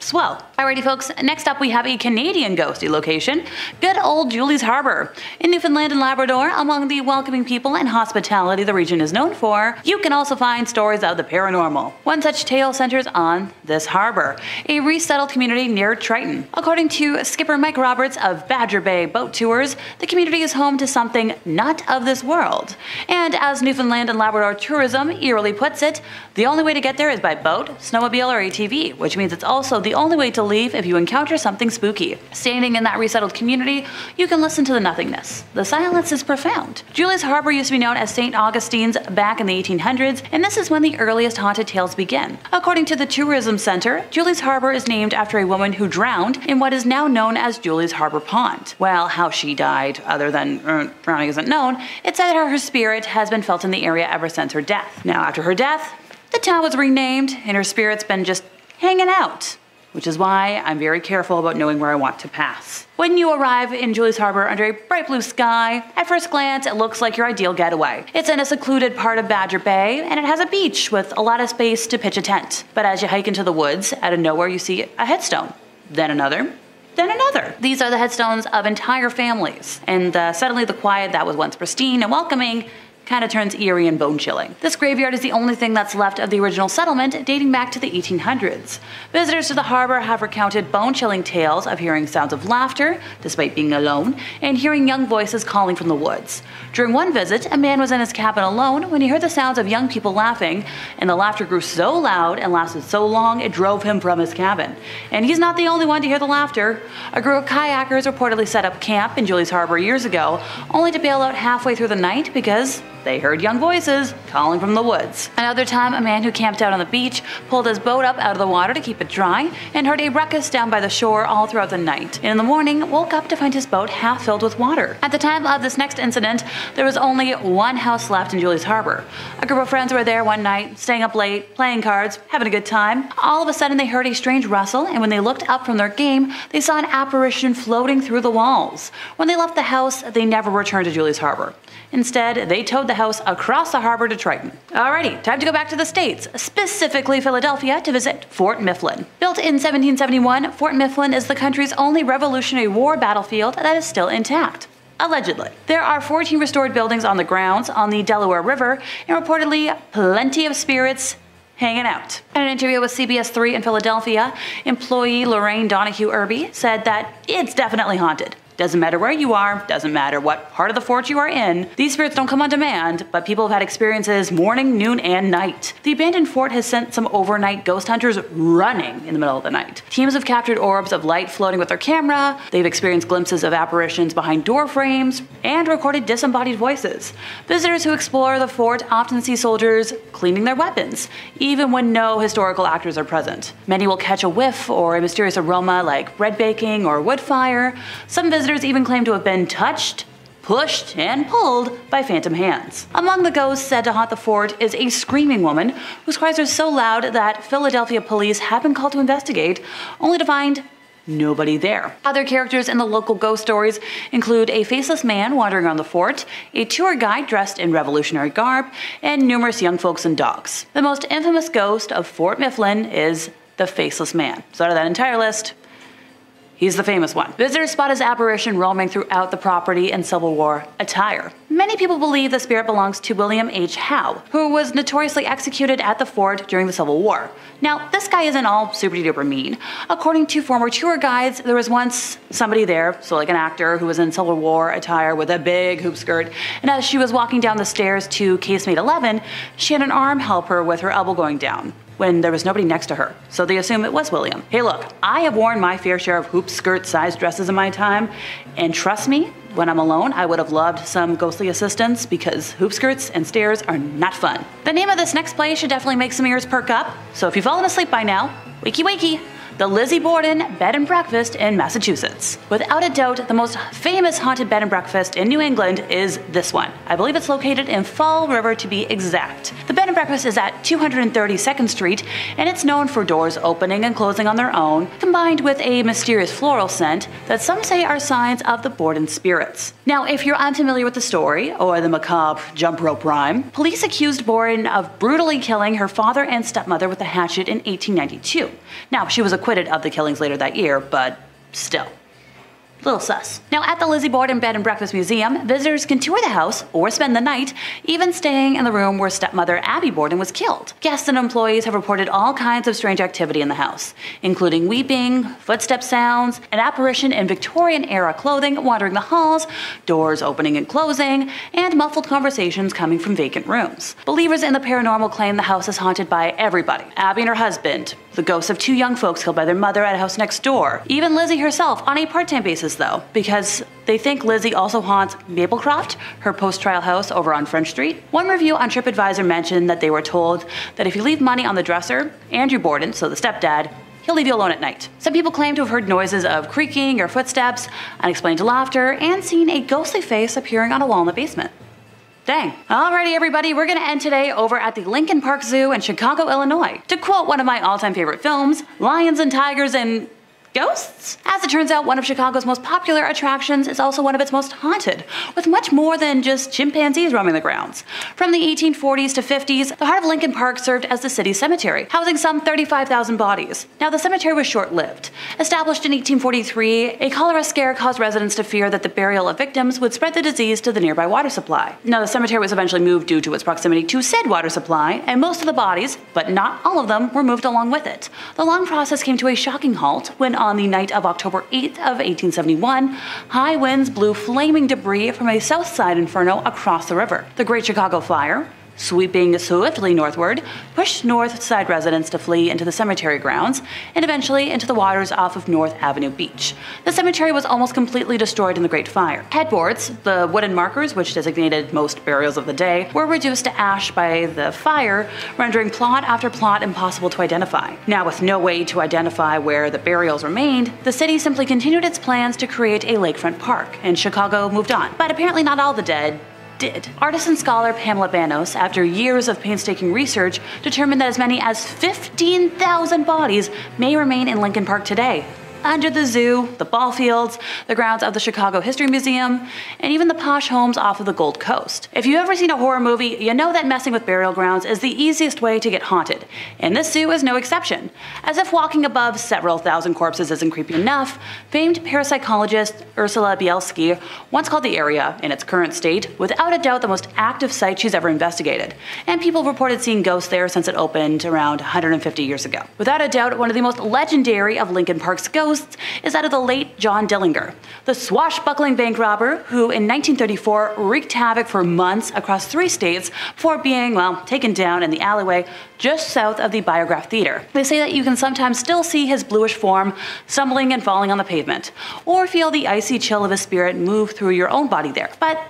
Swell. Alrighty folks, next up we have a Canadian ghosty location, good old Julie's Harbor. In Newfoundland and Labrador, among the welcoming people and hospitality the region is known for, you can also find stories of the paranormal. One such tale centers on this harbor, a resettled community near Triton. According to skipper Mike Roberts of Badger Bay Boat Tours, the community is home to something not of this world. And as Newfoundland and Labrador Tourism eerily puts it, the only way to get there is by boat, snowmobile, or ATV, which means it's also the only way to leave if you encounter something spooky. Standing in that resettled community, you can listen to the nothingness. The silence is profound. Julie's Harbor used to be known as St. Augustine's back in the 1800s, and this is when the earliest haunted tales begin. According to the Tourism Center, Julie's Harbor is named after a woman who drowned in what is now known as Julie's Harbor Pond. Well, how she died, other than drowning, isn't known. It's said that her spirit has been felt in the area ever since her death. Now, after her death, the town was renamed, and her spirit's been just hanging out, which is why I'm very careful about knowing where I want to pass. When you arrive in Julie's Harbor under a bright blue sky, at first glance it looks like your ideal getaway. It's in a secluded part of Badger Bay, and it has a beach with a lot of space to pitch a tent. But as you hike into the woods, out of nowhere you see a headstone, then another, then another. These are the headstones of entire families, and suddenly the quiet that was once pristine and welcoming kind of turns eerie and bone-chilling. This graveyard is the only thing that's left of the original settlement, dating back to the 1800s. Visitors to the harbor have recounted bone-chilling tales of hearing sounds of laughter, despite being alone, and hearing young voices calling from the woods. During one visit, a man was in his cabin alone when he heard the sounds of young people laughing, and the laughter grew so loud and lasted so long it drove him from his cabin. And he's not the only one to hear the laughter. A group of kayakers reportedly set up camp in Julie's Harbor years ago, only to bail out halfway through the night because They heard young voices calling from the woods. Another time, a man who camped out on the beach pulled his boat up out of the water to keep it dry and heard a ruckus down by the shore all throughout the night, and in the morning woke up to find his boat half filled with water. At the time of this next incident, there was only one house left in Julie's Harbor. A group of friends were there one night, staying up late, playing cards, having a good time. All of a sudden, they heard a strange rustle, and when they looked up from their game, they saw an apparition floating through the walls. When they left the house, they never returned to Julie's Harbor. Instead, they towed the house across the harbor to Triton. Alrighty, time to go back to the States, specifically Philadelphia, to visit Fort Mifflin. Built in 1771, Fort Mifflin is the country's only Revolutionary War battlefield that is still intact. Allegedly. There are 14 restored buildings on the grounds on the Delaware River, and reportedly plenty of spirits hanging out. In an interview with CBS 3 in Philadelphia, employee Lorraine Donahue Irby said that it's definitely haunted. Doesn't matter where you are, doesn't matter what part of the fort you are in, these spirits don't come on demand, but people have had experiences morning, noon, and night. The abandoned fort has sent some overnight ghost hunters running in the middle of the night. Teams have captured orbs of light floating with their camera, they've experienced glimpses of apparitions behind door frames, and recorded disembodied voices. Visitors who explore the fort often see soldiers cleaning their weapons, even when no historical actors are present. Many will catch a whiff or a mysterious aroma like bread baking or wood fire. Some visitors even claim to have been touched, pushed, and pulled by phantom hands. Among the ghosts said to haunt the fort is a screaming woman whose cries are so loud that Philadelphia police have been called to investigate, only to find nobody there. Other characters in the local ghost stories include a faceless man wandering around the fort, a tour guide dressed in Revolutionary garb, and numerous young folks and dogs. The most infamous ghost of Fort Mifflin is the Faceless Man. So out of that entire list, he's the famous one. Visitors spot his apparition roaming throughout the property in Civil War attire. Many people believe the spirit belongs to William H. Howe, who was notoriously executed at the fort during the Civil War. Now, this guy isn't all super duper mean. According to former tour guides, there was once somebody there, so like an actor who was in Civil War attire with a big hoop skirt, and as she was walking down the stairs to casemate 11, she had an arm help her with her elbow going down, when there was nobody next to her, so they assume it was William. Hey look, I have worn my fair share of hoop skirt sized dresses in my time, and trust me, when I'm alone, I would have loved some ghostly assistance because hoop skirts and stairs are not fun. The name of this next play should definitely make some ears perk up, so if you've fallen asleep by now, wakey wakey. The Lizzie Borden Bed and Breakfast in Massachusetts. Without a doubt, the most famous haunted bed and breakfast in New England is this one. I believe it's located in Fall River to be exact. The bed and breakfast is at 232nd Street, and it's known for doors opening and closing on their own, combined with a mysterious floral scent that some say are signs of the Borden spirits. Now, if you're unfamiliar with the story, or the macabre jump rope rhyme, police accused Borden of brutally killing her father and stepmother with a hatchet in 1892. Now, she was acquitted of the killings later that year, but still. Little sus. Now, at the Lizzie Borden Bed and Breakfast Museum, visitors can tour the house or spend the night, even staying in the room where stepmother Abby Borden was killed. Guests and employees have reported all kinds of strange activity in the house, including weeping, footstep sounds, an apparition in Victorian-era clothing wandering the halls, doors opening and closing, and muffled conversations coming from vacant rooms. Believers in the paranormal claim the house is haunted by everybody. Abby and her husband, the ghosts of two young folks killed by their mother at a house next door, even Lizzie herself on a part-time basis though, because they think Lizzie also haunts Maplecroft, her post-trial house over on French Street. One review on TripAdvisor mentioned that they were told that if you leave money on the dresser, Andrew Borden, so the stepdad, he'll leave you alone at night. Some people claim to have heard noises of creaking or footsteps, unexplained laughter, and seen a ghostly face appearing on a wall in the basement. Dang. Alrighty everybody, we're gonna end today over at the Lincoln Park Zoo in Chicago, Illinois. To quote one of my all-time favorite films, lions and tigers and ghosts? As it turns out, one of Chicago's most popular attractions is also one of its most haunted, with much more than just chimpanzees roaming the grounds. From the 1840s to 50s, the heart of Lincoln Park served as the city's cemetery, housing some 35,000 bodies. Now, the cemetery was short-lived. Established in 1843, a cholera scare caused residents to fear that the burial of victims would spread the disease to the nearby water supply. Now, the cemetery was eventually moved due to its proximity to said water supply, and most of the bodies, but not all of them, were moved along with it. The long process came to a shocking halt when on the night of October 8th of 1871, high winds blew flaming debris from a South Side inferno across the river. The Great Chicago Fire, Sweeping swiftly northward, pushed North Side residents to flee into the cemetery grounds and eventually into the waters off of North Avenue Beach. The cemetery was almost completely destroyed in the Great Fire. Headboards, the wooden markers which designated most burials of the day, were reduced to ash by the fire, rendering plot after plot impossible to identify. Now with no way to identify where the burials remained, the city simply continued its plans to create a lakefront park, and Chicago moved on. But apparently not all the dead did. Artist and scholar Pamela Banos, after years of painstaking research, determined that as many as 15,000 bodies may remain in Lincoln Park today, under the zoo, the ball fields, the grounds of the Chicago History Museum, and even the posh homes off of the Gold Coast. If you've ever seen a horror movie, you know that messing with burial grounds is the easiest way to get haunted, and this zoo is no exception. As if walking above several thousand corpses isn't creepy enough, famed parapsychologist Ursula Bielski once called the area, in its current state, without a doubt the most active site she's ever investigated, and people reported seeing ghosts there since it opened around 150 years ago. Without a doubt, one of the most legendary of Lincoln Park's ghosts is that of the late John Dillinger, the swashbuckling bank robber who in 1934 wreaked havoc for months across 3 states before being, well, taken down in the alleyway just south of the Biograph Theater. They say that you can sometimes still see his bluish form stumbling and falling on the pavement, or feel the icy chill of his spirit move through your own body there. But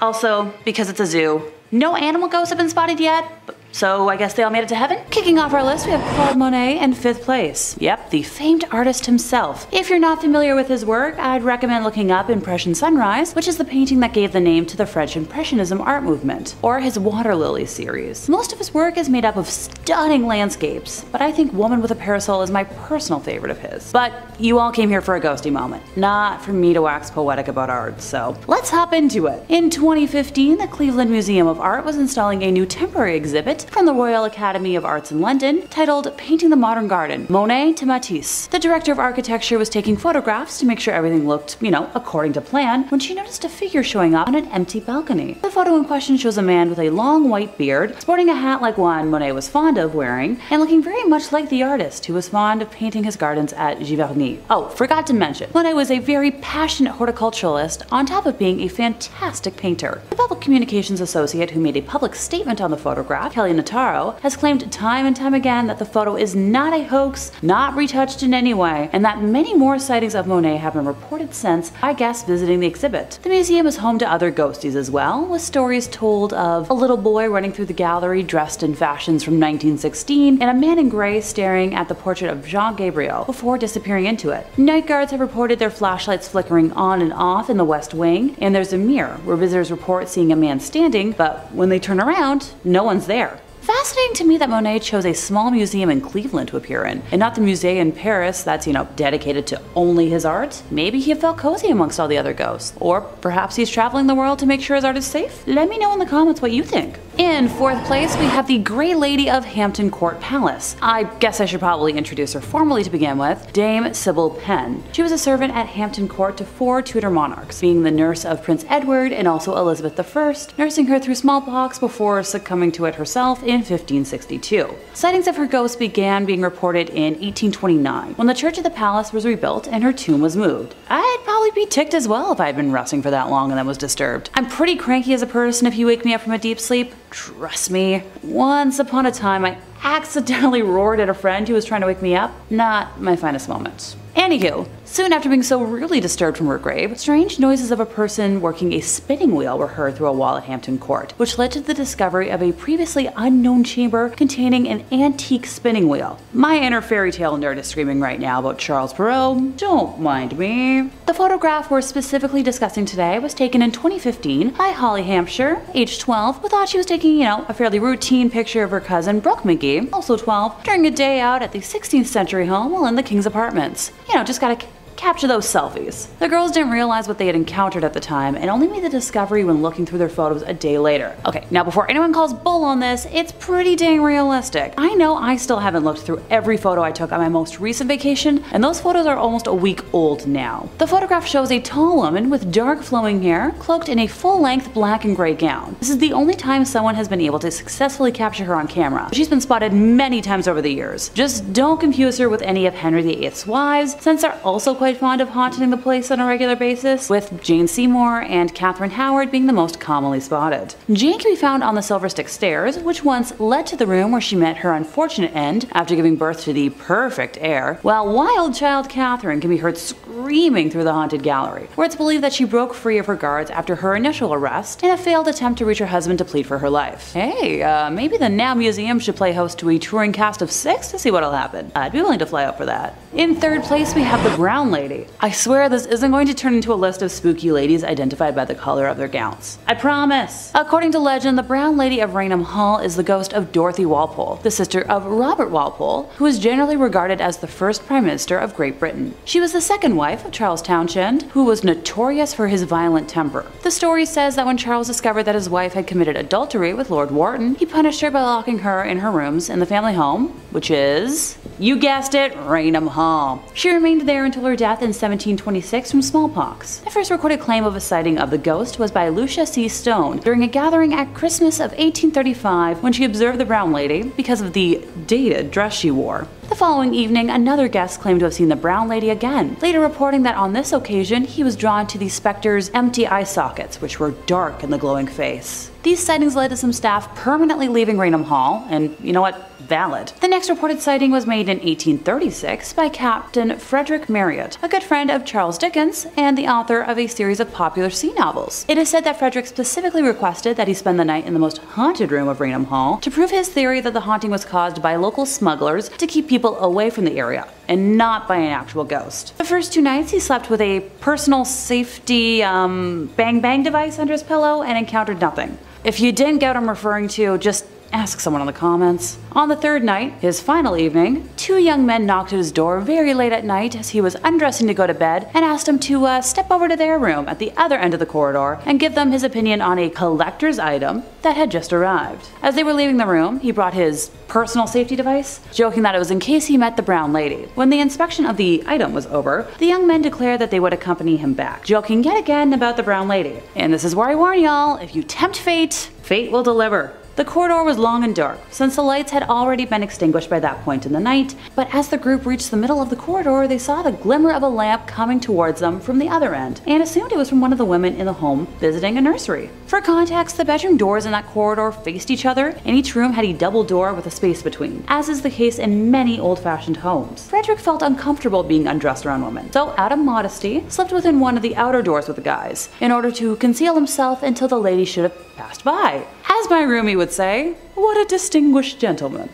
also, because it's a zoo, no animal ghosts have been spotted yet, so I guess they all made it to heaven? Kicking off our list, we have Claude Monet in 5th place. Yep, the famed artist himself. If you're not familiar with his work, I'd recommend looking up Impression Sunrise, which is the painting that gave the name to the French Impressionism art movement, or his Water Lily series. Most of his work is made up of stunning landscapes, but I think Woman with a Parasol is my personal favorite of his. But you all came here for a ghosty moment, not for me to wax poetic about art, so let's hop into it. In 2015, the Cleveland Museum of Art was installing a new temporary exhibit from the Royal Academy of Arts in London titled Painting the Modern Garden, Monet to Matisse. The director of architecture was taking photographs to make sure everything looked, you know, according to plan, when she noticed a figure showing up on an empty balcony. The photo in question shows a man with a long white beard, sporting a hat like one Monet was fond of wearing, and looking very much like the artist who was fond of painting his gardens at Giverny. Oh, forgot to mention, Monet was a very passionate horticulturalist on top of being a fantastic painter. The public communications associate who made a public statement on the photograph, Nataro, has claimed time and time again that the photo is not a hoax, not retouched in any way, and that many more sightings of Monet have been reported since by guests visiting the exhibit. The museum is home to other ghosties as well, with stories told of a little boy running through the gallery dressed in fashions from 1916, and a man in gray staring at the portrait of Jean Gabriel before disappearing into it. Night guards have reported their flashlights flickering on and off in the West Wing, and there's a mirror where visitors report seeing a man standing, but when they turn around, no one's there. Fascinating to me that Monet chose a small museum in Cleveland to appear in, and not the musée in Paris that's, you know, dedicated to only his art. Maybe he felt cozy amongst all the other ghosts, or perhaps he's traveling the world to make sure his art is safe? Let me know in the comments what you think. In 4th place, we have the Grey Lady of Hampton Court Palace. I guess I should probably introduce her formally to begin with, Dame Sybil Penn. She was a servant at Hampton Court to 4 Tudor monarchs, being the nurse of Prince Edward and also Elizabeth I, nursing her through smallpox before succumbing to it herself in 1562. Sightings of her ghost began being reported in 1829, when the church of the palace was rebuilt and her tomb was moved. I'd probably be ticked as well if I had been resting for that long and then was disturbed. I'm pretty cranky as a person if you wake me up from a deep sleep. Trust me, once upon a time I accidentally roared at a friend who was trying to wake me up. Not my finest moment. Anywho, soon after being so really disturbed from her grave, strange noises of a person working a spinning wheel were heard through a wall at Hampton Court, which led to the discovery of a previously unknown chamber containing an antique spinning wheel. My inner fairy tale nerd is screaming right now about Charles Perrault. Don't mind me. The photograph we're specifically discussing today was taken in 2015 by Holly Hampshire, age 12, who thought she was taking, you know, a fairly routine picture of her cousin Brooke McGee, also 12, during a day out at the 16th century home while in the King's Apartments. You know, just gotta capture those selfies. The girls didn't realize what they had encountered at the time and only made the discovery when looking through their photos a day later. Okay, now before anyone calls bull on this, it's pretty dang realistic. I know I still haven't looked through every photo I took on my most recent vacation, and those photos are almost a week old now. The photograph shows a tall woman with dark flowing hair cloaked in a full-length black and gray gown. This is the only time someone has been able to successfully capture her on camera. She's been spotted many times over the years. Just don't confuse her with any of Henry VIII's wives, since they're also quite quite fond of haunting the place on a regular basis, with Jane Seymour and Catherine Howard being the most commonly spotted. Jane can be found on the Silver Stick Stairs, which once led to the room where she met her unfortunate end after giving birth to the perfect heir, while wild child Catherine can be heard screaming through the haunted gallery, where it's believed that she broke free of her guards after her initial arrest in a failed attempt to reach her husband to plead for her life. Hey, maybe the Now Museum should play host to a touring cast of 6 to see what'll happen. I'd be willing to fly out for that. In third place, we have the Brown Lady. I swear this isn't going to turn into a list of spooky ladies identified by the color of their gowns. I promise. According to legend, the Brown Lady of Raynham Hall is the ghost of Dorothy Walpole, the sister of Robert Walpole, who is generally regarded as the first Prime Minister of Great Britain. She was the second wife of Charles Townshend, who was notorious for his violent temper. The story says that when Charles discovered that his wife had committed adultery with Lord Wharton, he punished her by locking her in her rooms in the family home, which is, you guessed it, Raynham Hall. She remained there until her death in 1726 from smallpox. The first recorded claim of a sighting of the ghost was by Lucia C. Stone during a gathering at Christmas of 1835 when she observed the Brown Lady because of the dated dress she wore. The following evening, another guest claimed to have seen the Brown Lady again, later reporting that on this occasion he was drawn to the specter's empty eye sockets, which were dark in the glowing face. These sightings led to some staff permanently leaving Raynham Hall, and you know what? Valid. The next reported sighting was made in 1836 by Captain Frederick Marriott, a good friend of Charles Dickens and the author of a series of popular sea novels. It is said that Frederick specifically requested that he spend the night in the most haunted room of Raynham Hall to prove his theory that the haunting was caused by local smugglers to keep people away from the area, and not by an actual ghost. The first two nights he slept with a personal safety bang bang device under his pillow and encountered nothing. If you didn't get what I'm referring to, just ask someone in the comments. On the third night, his final evening, two young men knocked at his door very late at night as he was undressing to go to bed and asked him to step over to their room at the other end of the corridor and give them his opinion on a collector's item that had just arrived. As they were leaving the room, he brought his personal safety device, joking that it was in case he met the Brown Lady. When the inspection of the item was over, the young men declared that they would accompany him back, joking yet again about the Brown Lady. And this is where I warn y'all, if you tempt fate, fate will deliver. The corridor was long and dark, since the lights had already been extinguished by that point in the night, but as the group reached the middle of the corridor, they saw the glimmer of a lamp coming towards them from the other end, and assumed it was from one of the women in the home visiting a nursery. For context, the bedroom doors in that corridor faced each other, and each room had a double door with a space between, as is the case in many old-fashioned homes. Frederick felt uncomfortable being undressed around women, so out of modesty, slept within one of the outer doors with the guys, in order to conceal himself until the lady should have passed by. As my roomie would say, what a distinguished gentleman.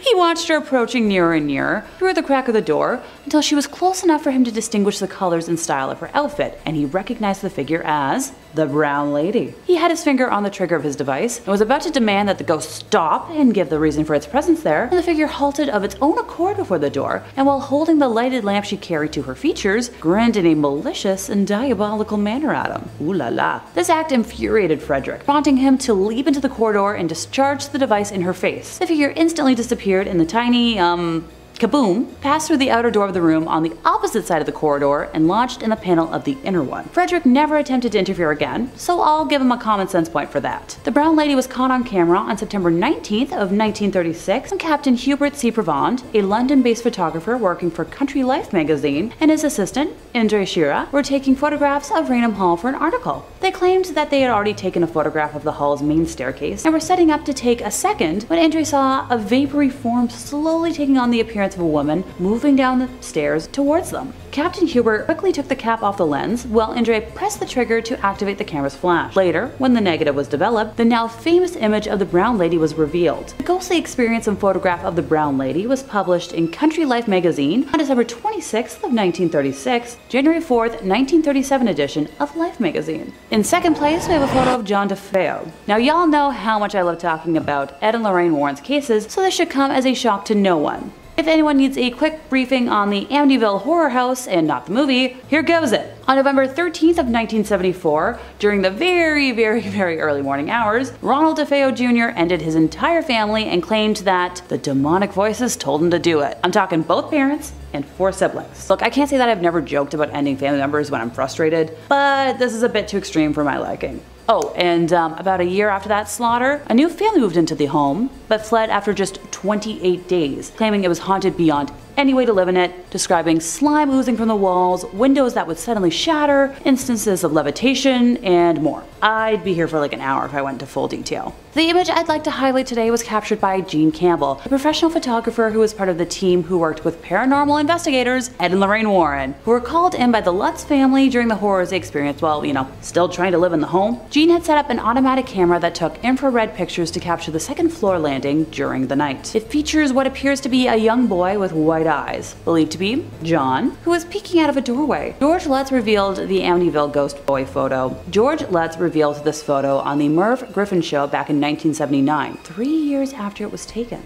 He watched her approaching nearer and nearer through the crack of the door until she was close enough for him to distinguish the colors and style of her outfit, and he recognized the figure as the Brown Lady. He had his finger on the trigger of his device and was about to demand that the ghost stop and give the reason for its presence there, when the figure halted of its own accord before the door, and while holding the lighted lamp she carried to her features, grinned in a malicious and diabolical manner at him. Ooh la la. This act infuriated Frederick, prompting him to leap into the corridor and discharge the device in her face. The figure instantly disappeared in the tiny, kaboom, passed through the outer door of the room on the opposite side of the corridor and lodged in the panel of the inner one. Frederick never attempted to interfere again, so I'll give him a common sense point for that. The Brown Lady was caught on camera on September 19th of 1936 from Captain Hubert C. Provand, a London-based photographer working for Country Life magazine, and his assistant, Andre Shira, were taking photographs of Raynham Hall for an article. They claimed that they had already taken a photograph of the hall's main staircase and were setting up to take a second when Andre saw a vapory form slowly taking on the appearance of a woman moving down the stairs towards them. Captain Hubert quickly took the cap off the lens while Andre pressed the trigger to activate the camera's flash. Later, when the negative was developed, the now famous image of the Brown Lady was revealed. The ghostly experience and photograph of the Brown Lady was published in Country Life magazine on December 26th of 1936, January 4th, 1937 edition of Life magazine. In second place, we have a photo of John DeFeo. Now y'all know how much I love talking about Ed and Lorraine Warren's cases, so this should come as a shock to no one. If anyone needs a quick briefing on the Amityville Horror House and not the movie, here goes it. On November 13th of 1974, during the very early morning hours, Ronald DeFeo Jr. ended his entire family and claimed that the demonic voices told him to do it. I'm talking both parents and 4 siblings. Look, I can't say that I've never joked about ending family members when I'm frustrated, but this is a bit too extreme for my liking. Oh, and about a year after that slaughter, a new family moved into the home, but fled after just 28 days, claiming it was haunted beyond any way to live in it, describing slime oozing from the walls, windows that would suddenly shatter, instances of levitation, and more. I'd be here for like an hour if I went into full detail. The image I'd like to highlight today was captured by Gene Campbell, a professional photographer who was part of the team who worked with paranormal investigators Ed and Lorraine Warren, who were called in by the Lutz family during the horrors they experienced while, still trying to live in the home. Gene had set up an automatic camera that took infrared pictures to capture the second floor landing during the night. It features what appears to be a young boy with white eyes, believed to be John, who is peeking out of a doorway. George Lutz revealed the Amityville ghost boy photo. George Lutz revealed this photo on the Merv Griffin show back in 1979, 3 years after it was taken.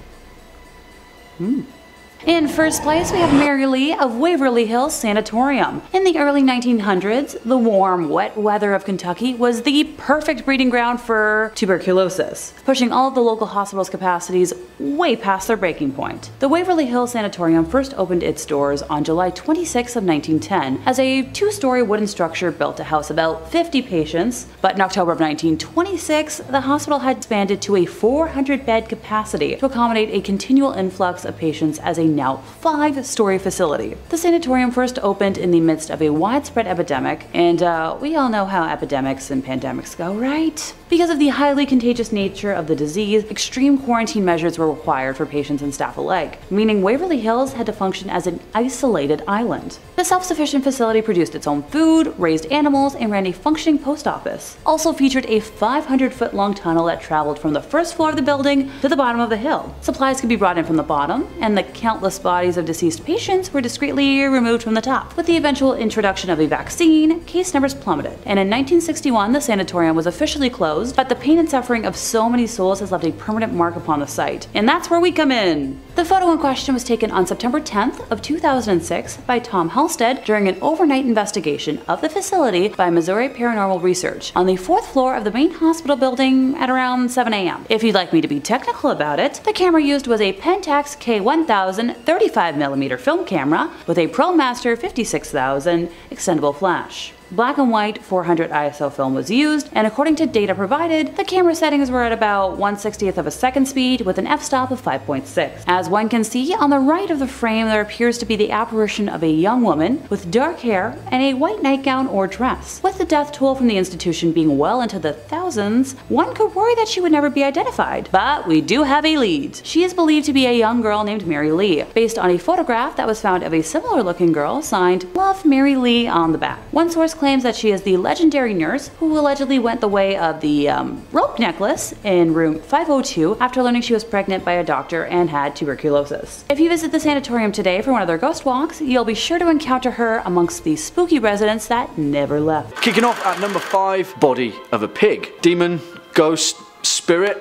In first place, we have Mary Lee of Waverly Hills Sanatorium. In the early 1900s, the warm, wet weather of Kentucky was the perfect breeding ground for tuberculosis, pushing all of the local hospitals' capacities way past their breaking point. The Waverly Hills Sanatorium first opened its doors on July 26 of 1910 as a two-story wooden structure built to house about 50 patients, but in October of 1926, the hospital had expanded to a 400-bed capacity to accommodate a continual influx of patients as a now five-story facility. The sanatorium first opened in the midst of a widespread epidemic, and we all know how epidemics and pandemics go, right? Because of the highly contagious nature of the disease, extreme quarantine measures were required for patients and staff alike, meaning Waverly Hills had to function as an isolated island. The self-sufficient facility produced its own food, raised animals, and ran a functioning post office. Also featured a 500-foot-long tunnel that traveled from the first floor of the building to the bottom of the hill. Supplies could be brought in from the bottom, and the countless bodies of deceased patients were discreetly removed from the top. With the eventual introduction of a vaccine, case numbers plummeted, and in 1961 the sanatorium was officially closed, but the pain and suffering of so many souls has left a permanent mark upon the site. And that's where we come in! The photo in question was taken on September 10th of 2006 by Tom Halstead during an overnight investigation of the facility by Missouri Paranormal Research on the fourth floor of the main hospital building at around 7 a.m. If you'd like me to be technical about it, the camera used was a Pentax K1000 35mm film camera with a ProMaster 56,000 extendable flash. Black and white 400 ISO film was used, and according to data provided, the camera settings were at about 1/60th of a second speed with an f-stop of 5.6. As one can see, on the right of the frame there appears to be the apparition of a young woman with dark hair and a white nightgown or dress. With the death toll from the institution being well into the thousands, one could worry that she would never be identified. But we do have a lead. She is believed to be a young girl named Mary Lee, based on a photograph that was found of a similar looking girl signed "Love Mary Lee" on the back. One source claims that she is the legendary nurse who allegedly went the way of the rope necklace in room 502 after learning she was pregnant by a doctor and had tuberculosis. If you visit the sanatorium today for one of their ghost walks, you'll be sure to encounter her amongst the spooky residents that never left. Kicking off at number 5, body of a pig. Demon, ghost, spirit.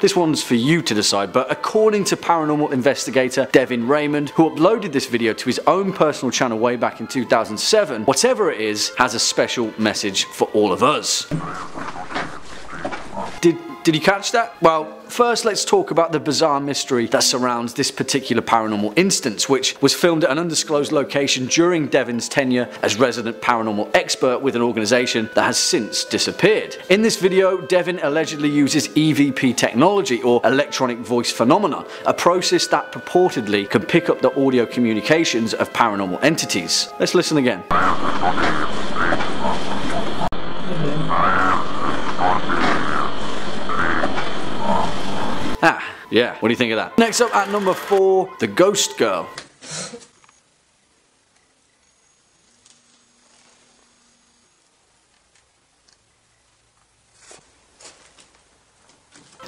This one's for you to decide, but according to paranormal investigator Devin Raymond, who uploaded this video to his own personal channel way back in 2007, whatever it is has a special message for all of us. Did you catch that? Well, first, let's talk about the bizarre mystery that surrounds this particular paranormal instance, which was filmed at an undisclosed location during Devin's tenure as resident paranormal expert with an organization that has since disappeared. In this video, Devin allegedly uses EVP technology, or electronic voice phenomena, a process that purportedly can pick up the audio communications of paranormal entities. Let's listen again. Yeah, what do you think of that? Next up at number 4, the ghost girl.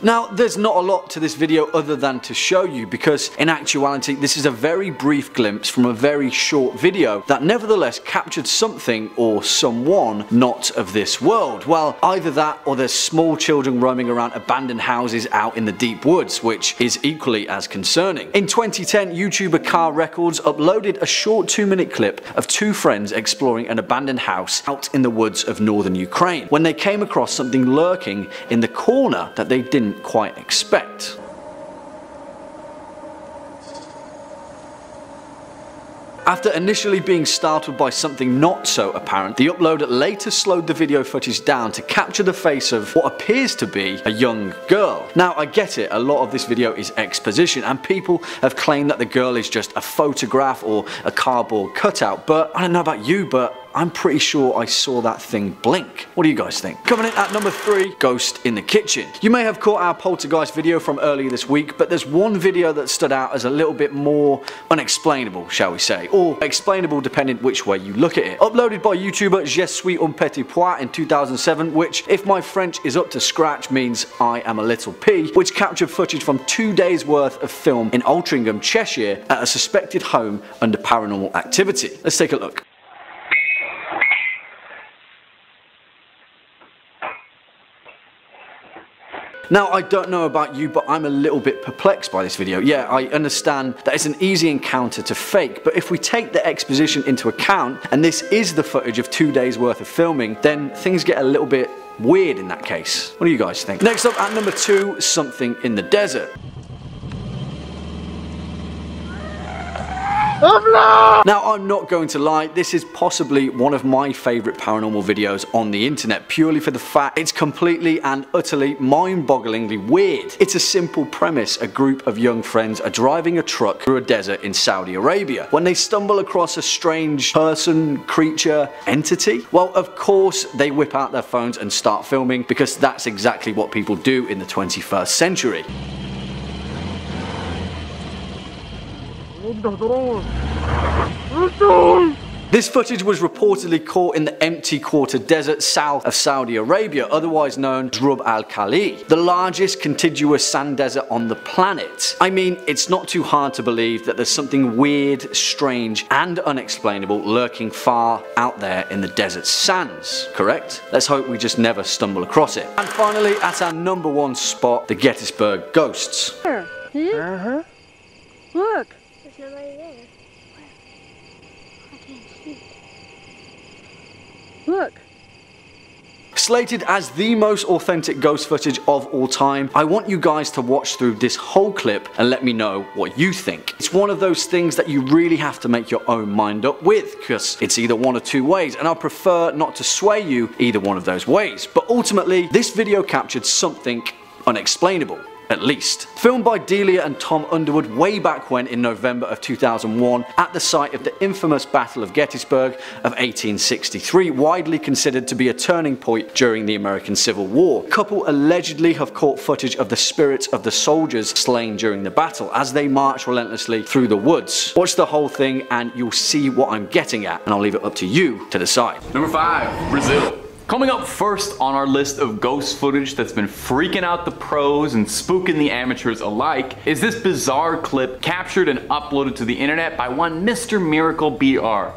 Now, there's not a lot to this video other than to show you, because in actuality this is a very brief glimpse from a very short video that nevertheless captured something or someone not of this world. Well, either that or there's small children roaming around abandoned houses out in the deep woods, which is equally as concerning. In 2010, YouTuber Car Records uploaded a short 2-minute clip of two friends exploring an abandoned house out in the woods of northern Ukraine when they came across something lurking in the corner that they didn't quite expect. After initially being startled by something not so apparent, the uploader later slowed the video footage down to capture the face of what appears to be a young girl. Now I get it, a lot of this video is exposition and people have claimed that the girl is just a photograph or a cardboard cutout, but I don't know about you, but I'm pretty sure I saw that thing blink. What do you guys think? Coming in at number 3, Ghost in the Kitchen. You may have caught our poltergeist video from earlier this week, but there's one video that stood out as a little bit more unexplainable, shall we say, or explainable depending which way you look at it. Uploaded by YouTuber Je suis un petit pois in 2007, which, if my French is up to scratch, means I am a little pea, which captured footage from 2 days worth of film in Altrincham, Cheshire, at a suspected home under paranormal activity. Let's take a look. Now I don't know about you, but I'm a little bit perplexed by this video. Yeah, I understand that it's an easy encounter to fake, but if we take the exposition into account, and this is the footage of 2 days worth of filming, then things get a little bit weird in that case. What do you guys think? Next up at number 2, Something in the Desert. Now I'm not going to lie, this is possibly one of my favourite paranormal videos on the internet, purely for the fact it's completely and utterly mind-bogglingly weird. It's a simple premise: a group of young friends are driving a truck through a desert in Saudi Arabia when they stumble across a strange person, creature, entity. Well, of course they whip out their phones and start filming, because that's exactly what people do in the 21st century. This footage was reportedly caught in the empty quarter desert south of Saudi Arabia, otherwise known as Rub al-Khali, the largest contiguous sand desert on the planet. I mean, it's not too hard to believe that there's something weird, strange and unexplainable lurking far out there in the desert sands, correct? Let's hope we just never stumble across it. And finally, at our number 1 spot, the Gettysburg Ghosts. Uh-huh. Look. There's nobody there. Where? I can't see it. Look. Slated as the most authentic ghost footage of all time, I want you guys to watch through this whole clip and let me know what you think. It's one of those things that you really have to make your own mind up with, because it's either one or two ways, and I prefer not to sway you either one of those ways. But ultimately, this video captured something unexplainable. At least. Filmed by Delia and Tom Underwood way back when in November of 2001 at the site of the infamous Battle of Gettysburg of 1863, widely considered to be a turning point during the American Civil War. The couple allegedly have caught footage of the spirits of the soldiers slain during the battle as they march relentlessly through the woods. Watch the whole thing and you'll see what I'm getting at, and I'll leave it up to you to decide. Number 5, Brazil. Coming up first on our list of ghost footage that's been freaking out the pros and spooking the amateurs alike is this bizarre clip captured and uploaded to the internet by one Mr. Miracle BR.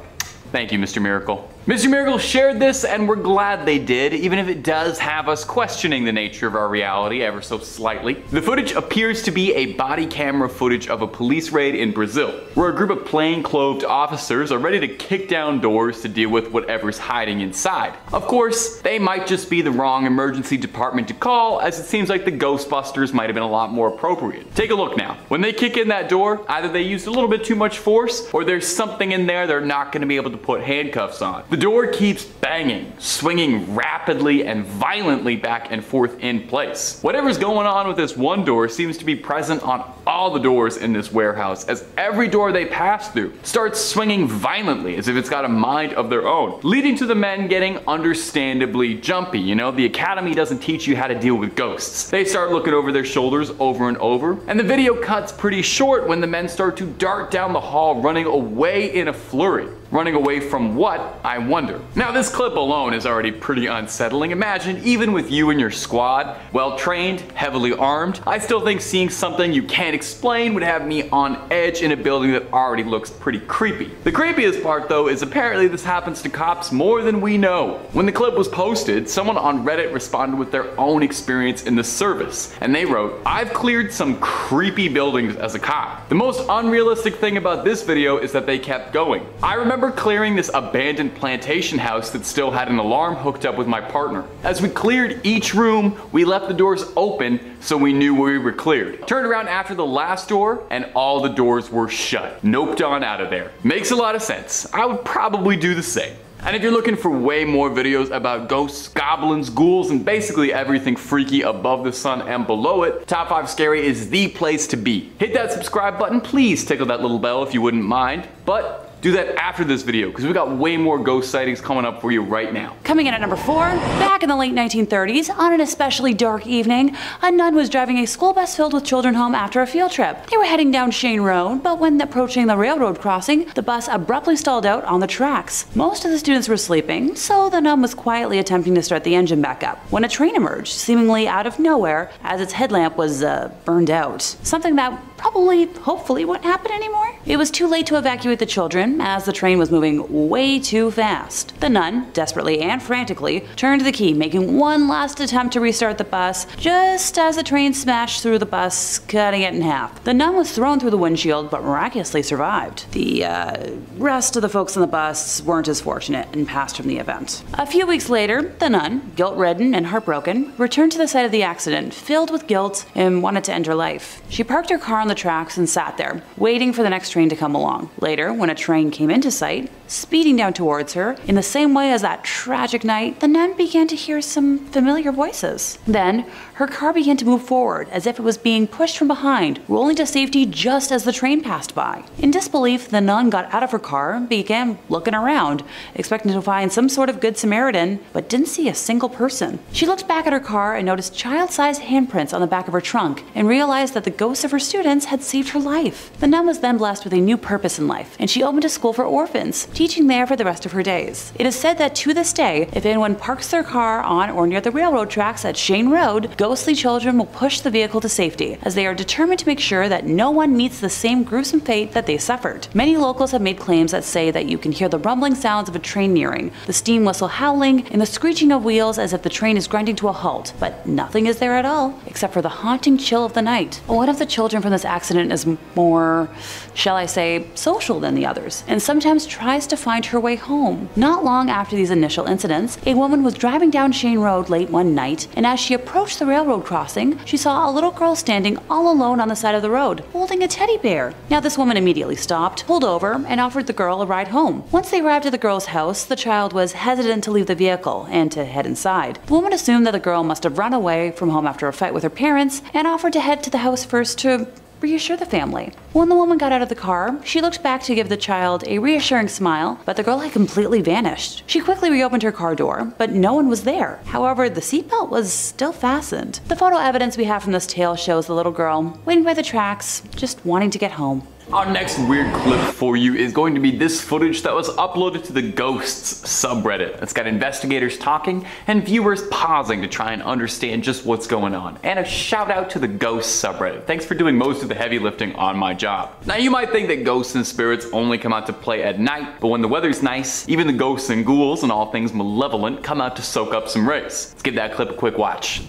Thank you, Mr. Miracle. Mr. Miracle shared this, and we're glad they did, even if it does have us questioning the nature of our reality ever so slightly. The footage appears to be a body camera footage of a police raid in Brazil, where a group of plain-clothed officers are ready to kick down doors to deal with whatever's hiding inside. Of course, they might just be the wrong emergency department to call, as it seems like the Ghostbusters might have been a lot more appropriate. Take a look now. When they kick in that door, either they used a little bit too much force, or there's something in there they're not going to be able to put handcuffs on. The door keeps banging, swinging rapidly and violently back and forth in place. Whatever's going on with this one door seems to be present on all the doors in this warehouse, as every door they pass through starts swinging violently as if it's got a mind of their own, leading to the men getting understandably jumpy. You know, the academy doesn't teach you how to deal with ghosts. They start looking over their shoulders over and over, and the video cuts pretty short when the men start to dart down the hall, running away in a flurry. Running away from what, I wonder. Now this clip alone is already pretty unsettling. Imagine, even with you and your squad, well trained, heavily armed, I still think seeing something you can't explain would have me on edge in a building that already looks pretty creepy. The creepiest part though is apparently this happens to cops more than we know. When the clip was posted, someone on Reddit responded with their own experience in the service, and they wrote, "I've cleared some creepy buildings as a cop. The most unrealistic thing about this video is that they kept going. I remember remember clearing this abandoned plantation house that still had an alarm hooked up with my partner. As we cleared each room, we left the doors open so we knew we were cleared. Turned around after the last door and all the doors were shut. Noped on out of there. Makes a lot of sense. I would probably do the same. And if you're looking for way more videos about ghosts, goblins, ghouls, and basically everything freaky above the sun and below it, Top 5 Scary is the place to be. Hit that subscribe button, please tickle that little bell if you wouldn't mind, but do that after this video because we got way more ghost sightings coming up for you right now. Coming in at number 4, back in the late 1930s, on an especially dark evening, a nun was driving a school bus filled with children home after a field trip. They were heading down Shane Road, but when approaching the railroad crossing, the bus abruptly stalled out on the tracks. Most of the students were sleeping, so the nun was quietly attempting to start the engine back up when a train emerged, seemingly out of nowhere, as its headlamp was burned out. Something that probably, hopefully, won't happen anymore. It was too late to evacuate the children, as the train was moving way too fast. The nun, desperately and frantically, turned the key, making one last attempt to restart the bus, just as the train smashed through the bus, cutting it in half. The nun was thrown through the windshield, but miraculously survived. The rest of the folks on the bus weren't as fortunate and passed from the event. A few weeks later, the nun, guilt-ridden and heartbroken, returned to the site of the accident, filled with guilt, and wanted to end her life. She parked her car on the tracks and sat there, waiting for the next train to come along. Later, when a train came into sight, speeding down towards her, in the same way as that tragic night, the nun began to hear some familiar voices. Then, her car began to move forward, as if it was being pushed from behind, rolling to safety just as the train passed by. In disbelief, the nun got out of her car and began looking around, expecting to find some sort of good Samaritan, but didn't see a single person. She looked back at her car and noticed child-sized handprints on the back of her trunk, and realized that the ghosts of her students had saved her life. The nun was then blessed with a new purpose in life, and she opened a school for orphans, teaching there for the rest of her days. It is said that to this day, if anyone parks their car on or near the railroad tracks at Shane Road, ghostly children will push the vehicle to safety, as they are determined to make sure that no one meets the same gruesome fate that they suffered. Many locals have made claims that say that you can hear the rumbling sounds of a train nearing, the steam whistle howling, and the screeching of wheels as if the train is grinding to a halt, but nothing is there at all, except for the haunting chill of the night. One of the children from this accident is more, shall I say, social than the others, and sometimes tries to find her way home. Not long after these initial incidents, a woman was driving down Shane Road late one night, and as she approached the railroad crossing, she saw a little girl standing all alone on the side of the road, holding a teddy bear. Now this woman immediately stopped, pulled over, and offered the girl a ride home. Once they arrived at the girl's house, the child was hesitant to leave the vehicle and to head inside. The woman assumed that the girl must have run away from home after a fight with her parents, and offered to head to the house first to reassure the family. When the woman got out of the car, she looked back to give the child a reassuring smile, but the girl had completely vanished. She quickly reopened her car door, but no one was there. However, the seatbelt was still fastened. The photo evidence we have from this tale shows the little girl waiting by the tracks, just wanting to get home. Our next weird clip for you is going to be this footage that was uploaded to the Ghosts subreddit. It's got investigators talking and viewers pausing to try and understand just what's going on. And a shout out to the Ghosts subreddit. Thanks for doing most of the heavy lifting on my job. Now you might think that ghosts and spirits only come out to play at night, but when the weather's nice, even the ghosts and ghouls and all things malevolent come out to soak up some rays. Let's give that clip a quick watch.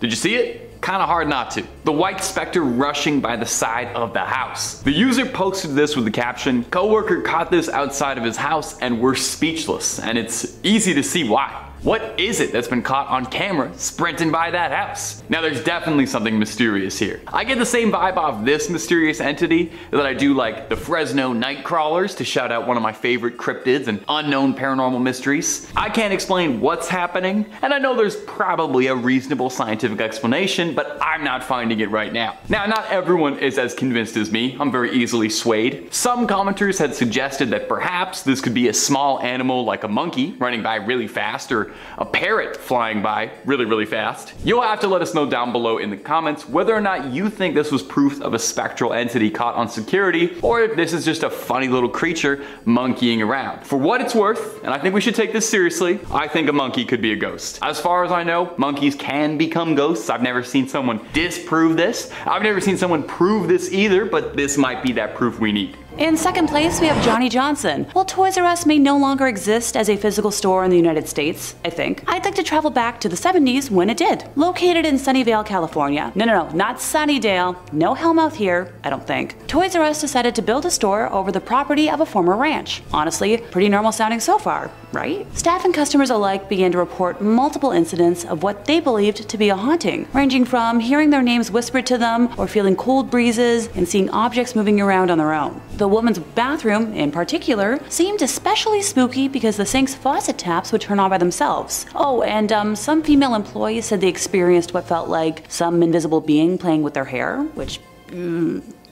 Did you see it? Kinda hard not to. The white specter rushing by the side of the house. The user posted this with the caption, "Coworker caught this outside of his house and we're speechless, and it's easy to see why. What is it that's been caught on camera sprinting by that house?" Now there's definitely something mysterious here. I get the same vibe off this mysterious entity that I do like the Fresno Nightcrawlers, to shout out one of my favorite cryptids and unknown paranormal mysteries. I can't explain what's happening, and I know there's probably a reasonable scientific explanation, but I'm not finding it right now. Now not everyone is as convinced as me. I'm very easily swayed. Some commenters had suggested that perhaps this could be a small animal like a monkey running by really fast, or a parrot flying by really fast. You'll have to let us know down below in the comments whether or not you think this was proof of a spectral entity caught on security, or if this is just a funny little creature monkeying around. For what it's worth, and I think we should take this seriously, I think a monkey could be a ghost. As far as I know, monkeys can become ghosts. I've never seen someone disprove this. I've never seen someone prove this either, but this might be that proof we need. In second place, we have Johnny Johnson. While Toys R Us may no longer exist as a physical store in the United States, I think, I'd like to travel back to the 70s when it did. Located in Sunnyvale, California. No, not Sunnydale. No Hellmouth here, I don't think. Toys R Us decided to build a store over the property of a former ranch. Honestly, pretty normal sounding so far, right? Staff and customers alike began to report multiple incidents of what they believed to be a haunting, ranging from hearing their names whispered to them or feeling cold breezes and seeing objects moving around on their own. The woman's bathroom, in particular, seemed especially spooky because the sink's faucet taps would turn on by themselves. Oh, and some female employees said they experienced what felt like some invisible being playing with their hair, which...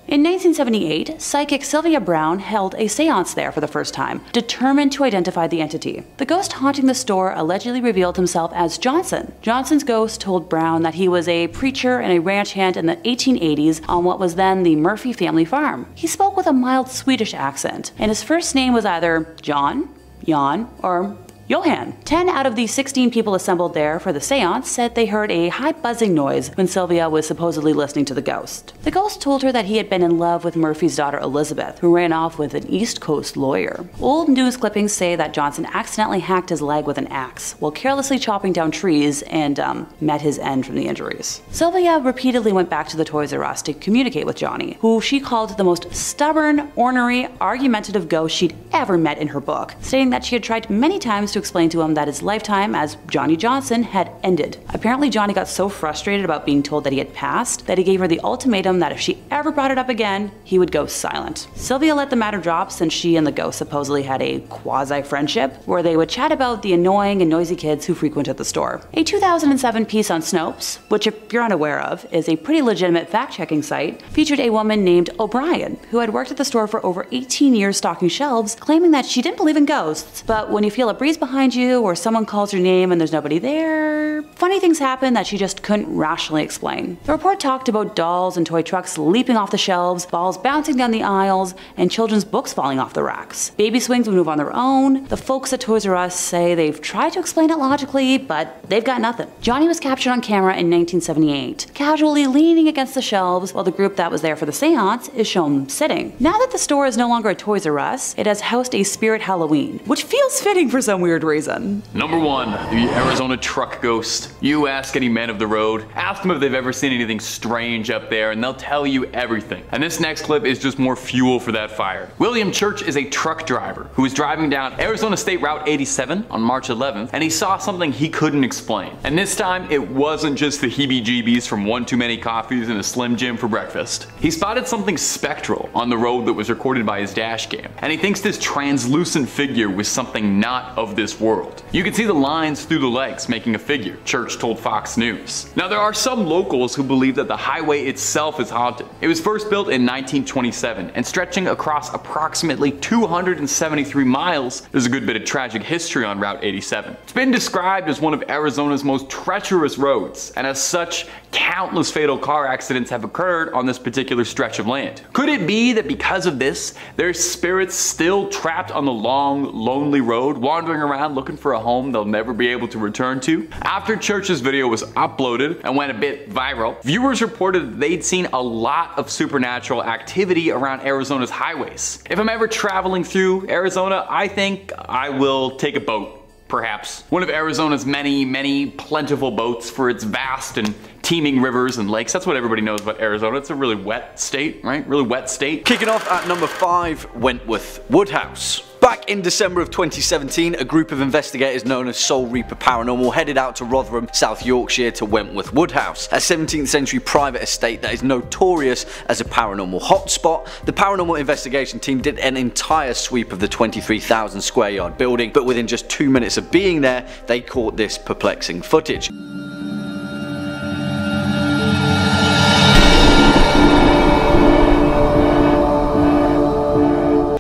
In 1978, psychic Sylvia Brown held a seance there for the first time, determined to identify the entity. The ghost haunting the store allegedly revealed himself as Johnson. Johnson's ghost told Brown that he was a preacher and a ranch hand in the 1880s on what was then the Murphy family farm. He spoke with a mild Swedish accent, and his first name was either John, Jan, or Johan. 10 out of the 16 people assembled there for the seance said they heard a high buzzing noise when Sylvia was supposedly listening to the ghost. The ghost told her that he had been in love with Murphy's daughter Elizabeth, who ran off with an East Coast lawyer. Old news clippings say that Johnson accidentally hacked his leg with an axe while carelessly chopping down trees and met his end from the injuries. Sylvia repeatedly went back to the Toys R Us to communicate with Johnny, who she called the most stubborn, ornery, argumentative ghost she'd ever met in her book, stating that she had tried many times to explain to him that his lifetime as Johnny Johnson had ended. Apparently, Johnny got so frustrated about being told that he had passed that he gave her the ultimatum that if she ever brought it up again, he would go silent. Sylvia let the matter drop since she and the ghost supposedly had a quasi-friendship where they would chat about the annoying and noisy kids who frequented the store. A 2007 piece on Snopes, which if you're unaware of, is a pretty legitimate fact-checking site, featured a woman named O'Brien who had worked at the store for over 18 years stocking shelves, claiming that she didn't believe in ghosts, but when you feel a breeze behind you or someone calls your name and there's nobody there, funny things happen that she just couldn't rationally explain. The report talked about dolls and toy trucks leaping off the shelves, balls bouncing down the aisles, and children's books falling off the racks. Baby swings would move on their own. The folks at Toys R Us say they've tried to explain it logically, but they've got nothing. Johnny was captured on camera in 1978, casually leaning against the shelves while the group that was there for the seance is shown sitting. Now that the store is no longer a Toys R Us, it has housed a Spirit Halloween, which feels fitting for some weird reason. Number 1, the Arizona truck ghost. You ask any man of the road, ask them if they've ever seen anything strange up there, and they'll tell you everything. And this next clip is just more fuel for that fire. William Church is a truck driver who was driving down Arizona State Route 87 on March 11th, and he saw something he couldn't explain. And this time, it wasn't just the heebie-jeebies from one too many coffees and a Slim Jim for breakfast. He spotted something spectral on the road that was recorded by his dash cam, and he thinks this translucent figure was something not of this world. You can see the lines through the legs making a figure, Church told Fox News. Now there are some locals who believe that the highway itself is haunted. It was first built in 1927 and stretching across approximately 273 miles, there's a good bit of tragic history on Route 87. It's been described as one of Arizona's most treacherous roads, and as such, countless fatal car accidents have occurred on this particular stretch of land. Could it be that because of this, there's spirits still trapped on the long, lonely road, wandering around looking for a home they'll never be able to return to? After Church's video was uploaded and went a bit viral, viewers reported that they'd seen a lot of supernatural activity around Arizona's highways. If I'm ever traveling through Arizona, I think I will take a boat. Perhaps. One of Arizona's many, many plentiful boats for its vast and teeming rivers and lakes. That's what everybody knows about Arizona. It's a really wet state, right? Really wet state. Kicking off at number 5, Wentworth Woodhouse. Back in December of 2017, a group of investigators known as Soul Reaper Paranormal headed out to Rotherham, South Yorkshire to Wentworth Woodhouse, a 17th century private estate that is notorious as a paranormal hotspot. The paranormal investigation team did an entire sweep of the 23,000 square yard building, but within just 2 minutes of being there, they caught this perplexing footage.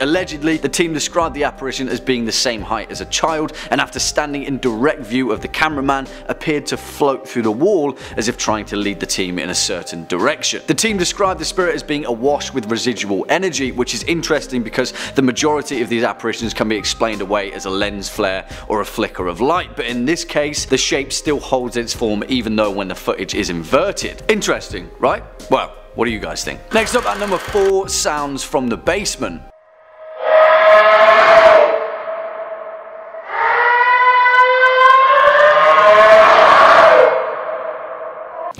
Allegedly, the team described the apparition as being the same height as a child, and after standing in direct view of the cameraman, appeared to float through the wall as if trying to lead the team in a certain direction. The team described the spirit as being awash with residual energy, which is interesting because the majority of these apparitions can be explained away as a lens flare or a flicker of light, but in this case, the shape still holds its form even though when the footage is inverted. Interesting, right? Well, What do you guys think? Next up at number 4, sounds from the basement.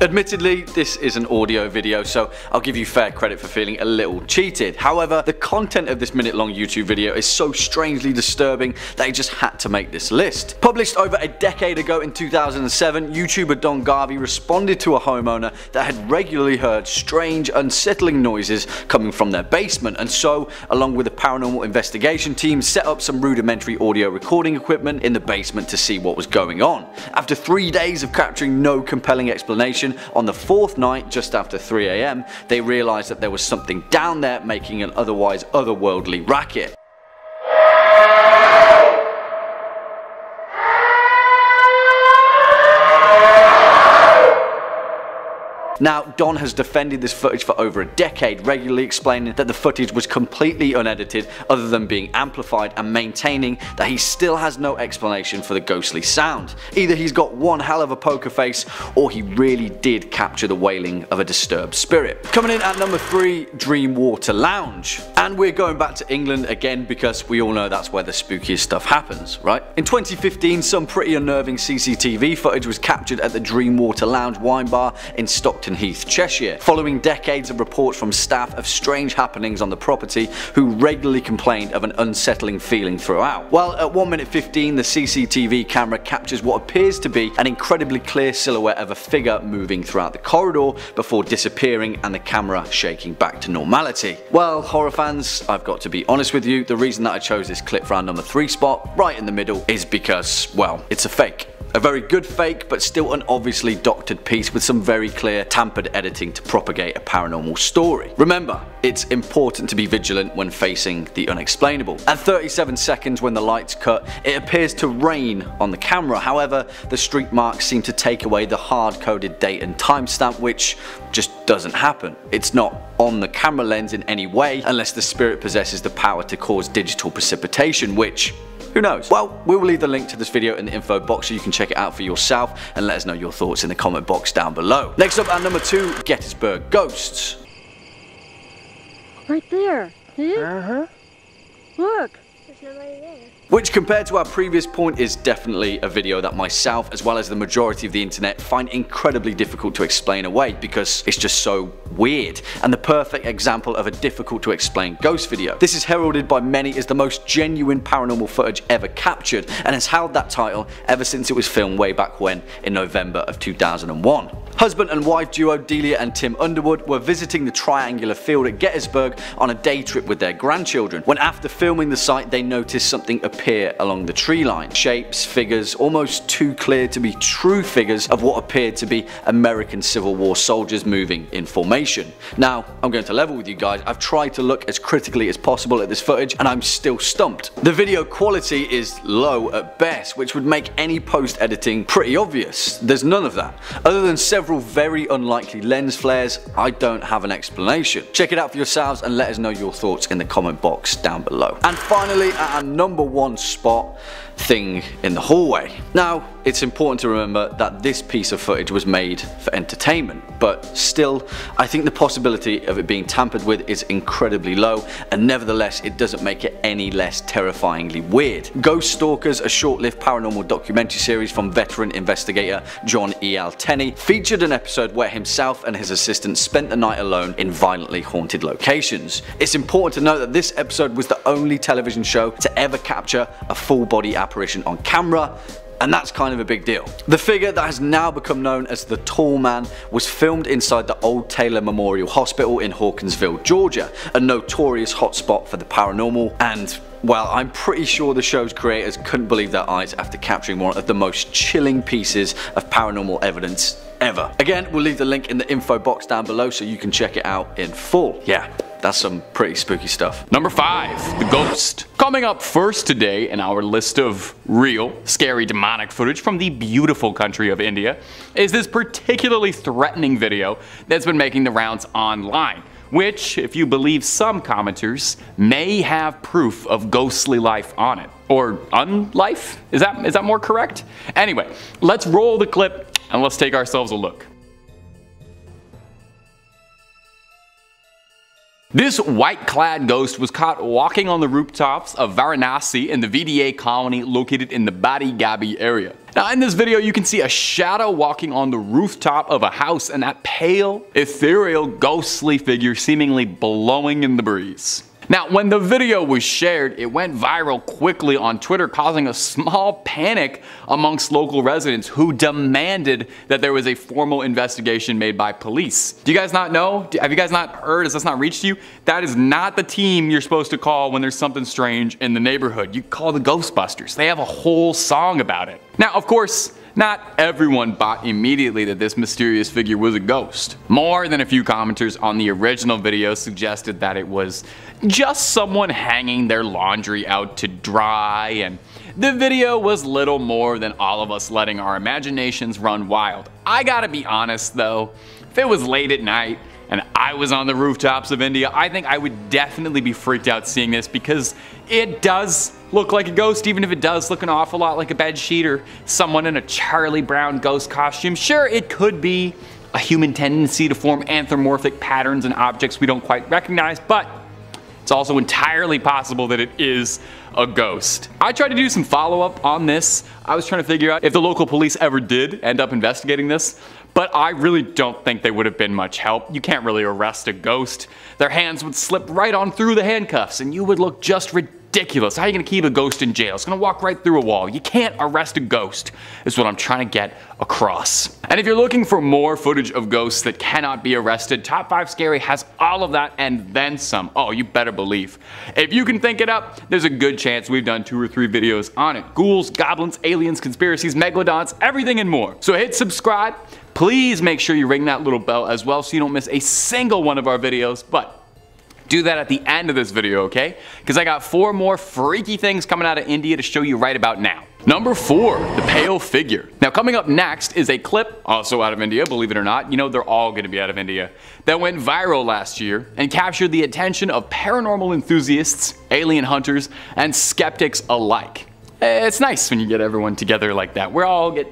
Admittedly, this is an audio video, so I'll give you fair credit for feeling a little cheated. However, the content of this minute-long YouTube video is so strangely disturbing that I just had to make this list. Published over a decade ago in 2007, YouTuber Don Garvey responded to a homeowner that had regularly heard strange, unsettling noises coming from their basement, and so, along with a paranormal investigation team, set up some rudimentary audio recording equipment in the basement to see what was going on. After 3 days of capturing no compelling explanation, on the fourth night, just after 3 AM, they realized that there was something down there making an otherwise otherworldly racket. Now, Don has defended this footage for over a decade, regularly explaining that the footage was completely unedited other than being amplified, and maintaining that he still has no explanation for the ghostly sound. Either he's got one hell of a poker face, or he really did capture the wailing of a disturbed spirit. Coming in at number 3, Dreamwater Lounge. And we're going back to England again, because we all know that's where the spookiest stuff happens, right? In 2015, some pretty unnerving CCTV footage was captured at the Dreamwater Lounge wine bar in Stockton Heath, Cheshire, following decades of reports from staff of strange happenings on the property, who regularly complained of an unsettling feeling throughout. Well, at 1 minute 15, the CCTV camera captures what appears to be an incredibly clear silhouette of a figure moving throughout the corridor before disappearing and the camera shaking back to normality. Well, horror fans, I've got to be honest with you, the reason that I chose this clip for our number 3 spot, right in the middle, is because, well, it's a fake. A very good fake, but still an obviously doctored piece with some very clear tampered editing to propagate a paranormal story. Remember, it's important to be vigilant when facing the unexplainable. At 37 seconds, when the lights cut, it appears to rain on the camera. However, the streak marks seem to take away the hard-coded date and timestamp, which just doesn't happen. It's not on the camera lens in any way, unless the spirit possesses the power to cause digital precipitation, which, who knows? Well, we will leave the link to this video in the info box so you can check it out for yourself, and let us know your thoughts in the comment box down below. Next up at number 2, Gettysburg Ghosts. Right there, see? Uh-huh. Look. There's nobody there. Which, compared to our previous point, is definitely a video that myself, as well as the majority of the internet, find incredibly difficult to explain away, because it's just so weird, and the perfect example of a difficult to explain ghost video. This is heralded by many as the most genuine paranormal footage ever captured, and has held that title ever since it was filmed way back when, in November of 2001. Husband and wife duo Delia and Tim Underwood were visiting the triangular field at Gettysburg on a day trip with their grandchildren, when after filming the site they noticed something appear along the tree line. Shapes, figures, almost too clear to be true figures of what appeared to be American Civil War soldiers moving in formation. Now, I'm going to level with you guys, I've tried to look as critically as possible at this footage and I'm still stumped. The video quality is low at best, which would make any post-editing pretty obvious. There's none of that. Other than several very unlikely lens flares, I don't have an explanation. Check it out for yourselves and let us know your thoughts in the comment box down below. And finally, at our number 1 spot, thing in the hallway. Now, it's important to remember that this piece of footage was made for entertainment, but still, I think the possibility of it being tampered with is incredibly low, and nevertheless, it doesn't make it any less terrifyingly weird. Ghost Stalkers, a short-lived paranormal documentary series from veteran investigator John E. Alteny, featured an episode where himself and his assistant spent the night alone in violently haunted locations. It's important to note that this episode was the only television show to ever capture a full-body apparition on camera, and that's kind of a big deal. The figure that has now become known as the Tall Man was filmed inside the Old Taylor Memorial Hospital in Hawkinsville, Georgia, a notorious hotspot for the paranormal, and, well, I'm pretty sure the show's creators couldn't believe their eyes after capturing one of the most chilling pieces of paranormal evidence ever. Again, we'll leave the link in the info box down below so you can check it out in full. Yeah, that's some pretty spooky stuff. Number 5, The Ghost. Coming up first today in our list of real, scary, demonic footage from the beautiful country of India is this particularly threatening video that's been making the rounds online, which, if you believe some commenters, may have proof of ghostly life on it. Or unlife? Is that more correct? Anyway, let's roll the clip and let's take ourselves a look. This white-clad ghost was caught walking on the rooftops of Varanasi in the VDA colony located in the Badi Gabi area. Now in this video you can see a shadow walking on the rooftop of a house and that pale, ethereal, ghostly figure seemingly blowing in the breeze. Now when the video was shared, it went viral quickly on Twitter, causing a small panic amongst local residents who demanded that there was a formal investigation made by police. Do you guys not know? Have you guys not heard? Has this not reached you? That is not the team you're supposed to call when there's something strange in the neighborhood. You call the Ghostbusters. They have a whole song about it. Now of course, not everyone bought immediately that this mysterious figure was a ghost. More than a few commenters on the original video suggested that it was just someone hanging their laundry out to dry, and the video was little more than all of us letting our imaginations run wild. I gotta be honest though, if it was late at night and I was on the rooftops of India, I think I would definitely be freaked out seeing this, because it does look like a ghost, even if it does look an awful lot like a bed sheet or someone in a Charlie Brown ghost costume. Sure, it could be a human tendency to form anthropomorphic patterns in objects we don't quite recognize, but it's also entirely possible that it is a ghost. I tried to do some follow-up on this. I was trying to figure out if the local police ever did end up investigating this, but I really don't think they would have been much help. You can't really arrest a ghost. Their hands would slip right on through the handcuffs and you would look just ridiculous. How are you gonna keep a ghost in jail? It's gonna walk right through a wall. You can't arrest a ghost, is what I'm trying to get across. And if you're looking for more footage of ghosts that cannot be arrested, Top 5 Scary has all of that and then some. Oh, you better believe. If you can think it up, there's a good chance we've done 2 or 3 videos on it. Ghouls, goblins, aliens, conspiracies, megalodons, everything and more. So hit subscribe. Please make sure you ring that little bell as well so you don't miss a single one of our videos. But do that at the end of this video, okay? Because I got 4 more freaky things coming out of India to show you right about now. Number 4, the pale figure. Now coming up next is a clip, also out of India, believe it or not, you know they're all gonna be out of India, that went viral last year and captured the attention of paranormal enthusiasts, alien hunters, and skeptics alike. It's nice when you get everyone together like that. We all get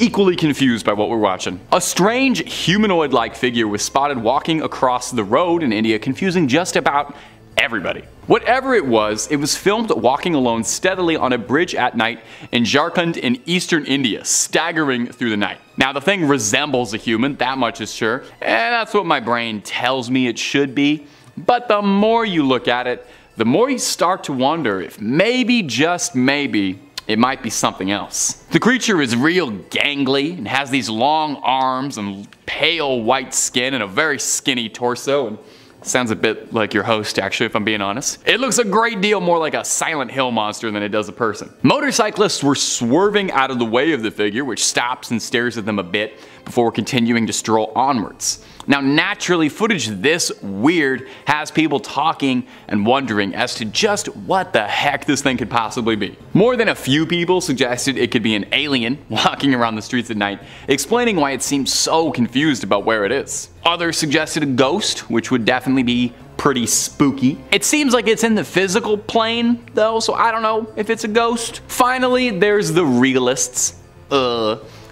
equally confused by what we're watching. A strange humanoid-like figure was spotted walking across the road in India, confusing just about everybody. Whatever it was filmed walking alone steadily on a bridge at night in Jharkhand in eastern India, staggering through the night. Now the thing resembles a human, that much is sure, and that's what my brain tells me it should be, but the more you look at it, the more you start to wonder if maybe, just maybe, it might be something else. The creature is real gangly and has these long arms and pale white skin and a very skinny torso, and sounds a bit like your host actually, if I'm being honest. It looks a great deal more like a Silent Hill monster than it does a person. Motorcyclists were swerving out of the way of the figure, which stops and stares at them a bit before continuing to stroll onwards. Now naturally, footage this weird has people talking and wondering as to just what the heck this thing could possibly be. More than a few people suggested it could be an alien walking around the streets at night, explaining why it seems so confused about where it is. Others suggested a ghost, which would definitely be pretty spooky. It seems like it's in the physical plane though, so I don't know if it's a ghost. Finally, there's the realists.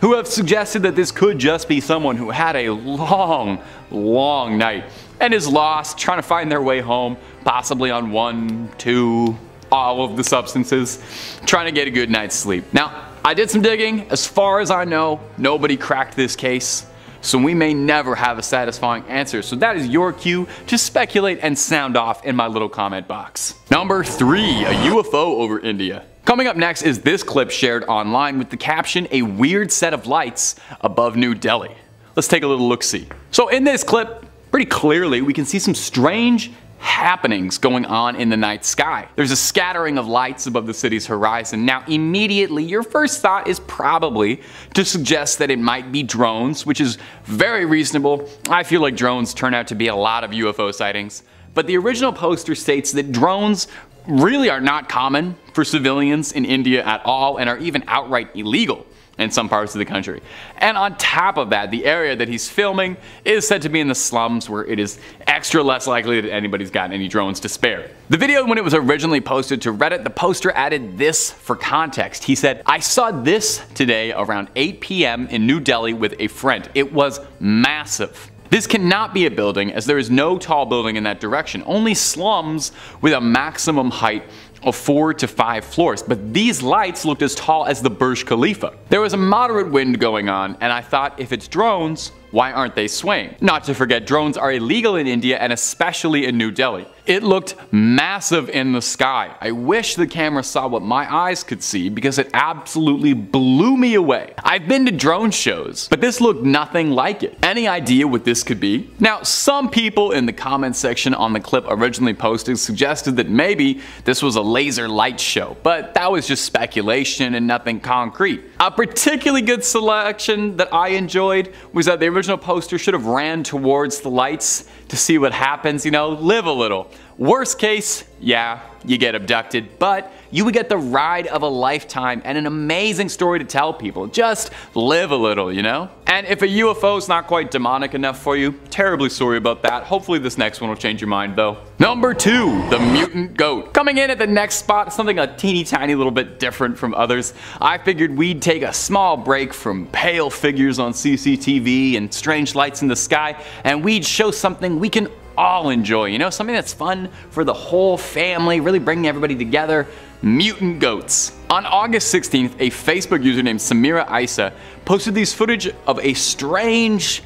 Who have suggested that this could just be someone who had a long night and is lost, trying to find their way home, possibly on 1, 2, all of the substances, trying to get a good night's sleep. Now, I did some digging. As far as I know, nobody cracked this case, so we may never have a satisfying answer. So that is your cue to speculate and sound off in my little comment box. Number 3, a UFO over India. Coming up next is this clip shared online with the caption, "A weird set of lights above New Delhi." Let's take a little look-see. So in this clip, pretty clearly, we can see some strange happenings going on in the night sky. There's a scattering of lights above the city's horizon. Now immediately, your first thought is probably to suggest that it might be drones, which is very reasonable. I feel like drones turn out to be a lot of UFO sightings. But the original poster states that drones really are not common for civilians in India at all, and are even outright illegal in some parts of the country. And on top of that, the area that he's filming is said to be in the slums, where it is extra less likely that anybody's gotten any drones to spare. The video, when it was originally posted to Reddit, the poster added this for context. He said, "I saw this today around 8 p.m. in New Delhi with a friend. It was massive. This cannot be a building, as there is no tall building in that direction, only slums with a maximum height of 4 to 5 floors, but these lights looked as tall as the Burj Khalifa. There was a moderate wind going on, and I thought, if it's drones, why aren't they swaying? Not to forget, drones are illegal in India and especially in New Delhi. It looked massive in the sky. I wish the camera saw what my eyes could see because it absolutely blew me away. I've been to drone shows, but this looked nothing like it. Any idea what this could be? Now, some people in the comment section on the clip originally posted suggested that maybe this was a laser light show, but that was just speculation and nothing concrete. A particularly good selection that I enjoyed was that they were original poster should have ran towards the lights to see what happens, you know, live a little. Worst case, yeah, you get abducted, but you would get the ride of a lifetime and an amazing story to tell people. Just live a little, you know? And if a UFO is not quite demonic enough for you, terribly sorry about that. Hopefully this next one will change your mind though. Number 2, the mutant goat. Coming in at the next spot, something a teeny tiny little bit different from others. I figured we'd take a small break from pale figures on CCTV and strange lights in the sky, and we'd show something we can all enjoy, you know, something that's fun for the whole family, really bringing everybody together. Mutant goats. On August 16th, a Facebook user named Samira Isa posted these footage of a strange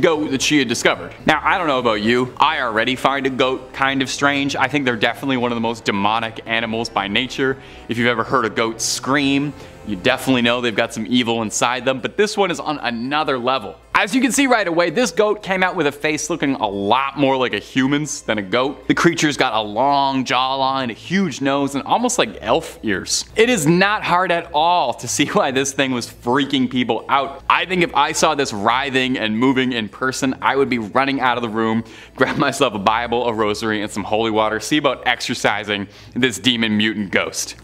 goat that she had discovered. Now, I don't know about you, I already find a goat kind of strange. I think they're definitely one of the most demonic animals by nature. If you've ever heard a goat scream, you definitely know they've got some evil inside them, but this one is on another level. As you can see right away, this goat came out with a face looking a lot more like a human's than a goat. The creature's got a long jawline, a huge nose, and almost like elf ears. It is not hard at all to see why this thing was freaking people out. I think if I saw this writhing and moving in person, I would be running out of the room, grab myself a Bible, a rosary, and some holy water, see about exorcising this demon mutant ghost.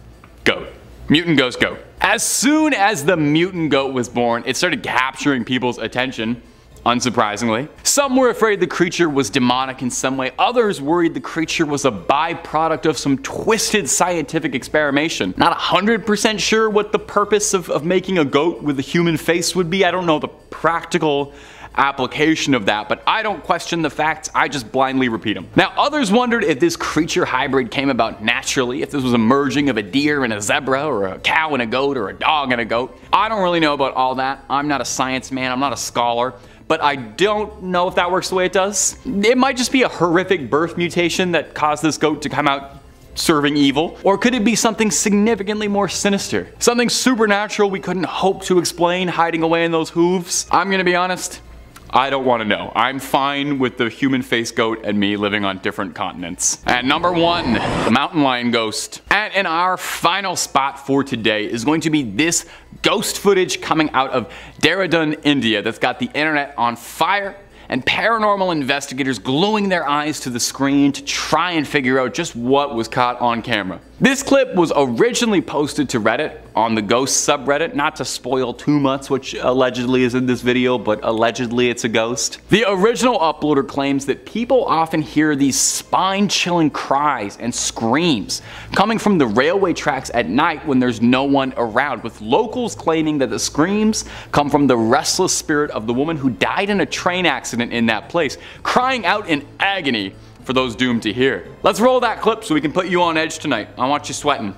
Goat. Mutant ghost goat. As soon as the mutant goat was born, it started capturing people's attention, unsurprisingly. Some were afraid the creature was demonic in some way, others worried the creature was a byproduct of some twisted scientific experimentation. Not 100% sure what the purpose of making a goat with a human face would be. I don't know the practical application of that, but I don't question the facts, I just blindly repeat them. Now, others wondered if this creature hybrid came about naturally, if this was a merging of a deer and a zebra, or a cow and a goat, or a dog and a goat. I don't really know about all that. I'm not a science man, I'm not a scholar, but I don't know if that works the way it does. It might just be a horrific birth mutation that caused this goat to come out serving evil, or could it be something significantly more sinister? Something supernatural we couldn't hope to explain hiding away in those hooves? I'm gonna be honest, I don't want to know. I'm fine with the human face goat and me living on different continents. At number 1, the mountain lion ghost. And in our final spot for today is going to be this ghost footage coming out of Dehradun, India, that's got the internet on fire, and paranormal investigators gluing their eyes to the screen to try and figure out just what was caught on camera. This clip was originally posted to Reddit on the ghost subreddit, not to spoil too much, which allegedly is in this video, but allegedly it's a ghost. The original uploader claims that people often hear these spine-chilling cries and screams coming from the railway tracks at night when there's no one around, with locals claiming that the screams come from the restless spirit of the woman who died in a train accident in that place, crying out in agony for those doomed to hear. Let's roll that clip so we can put you on edge tonight. I want you sweating.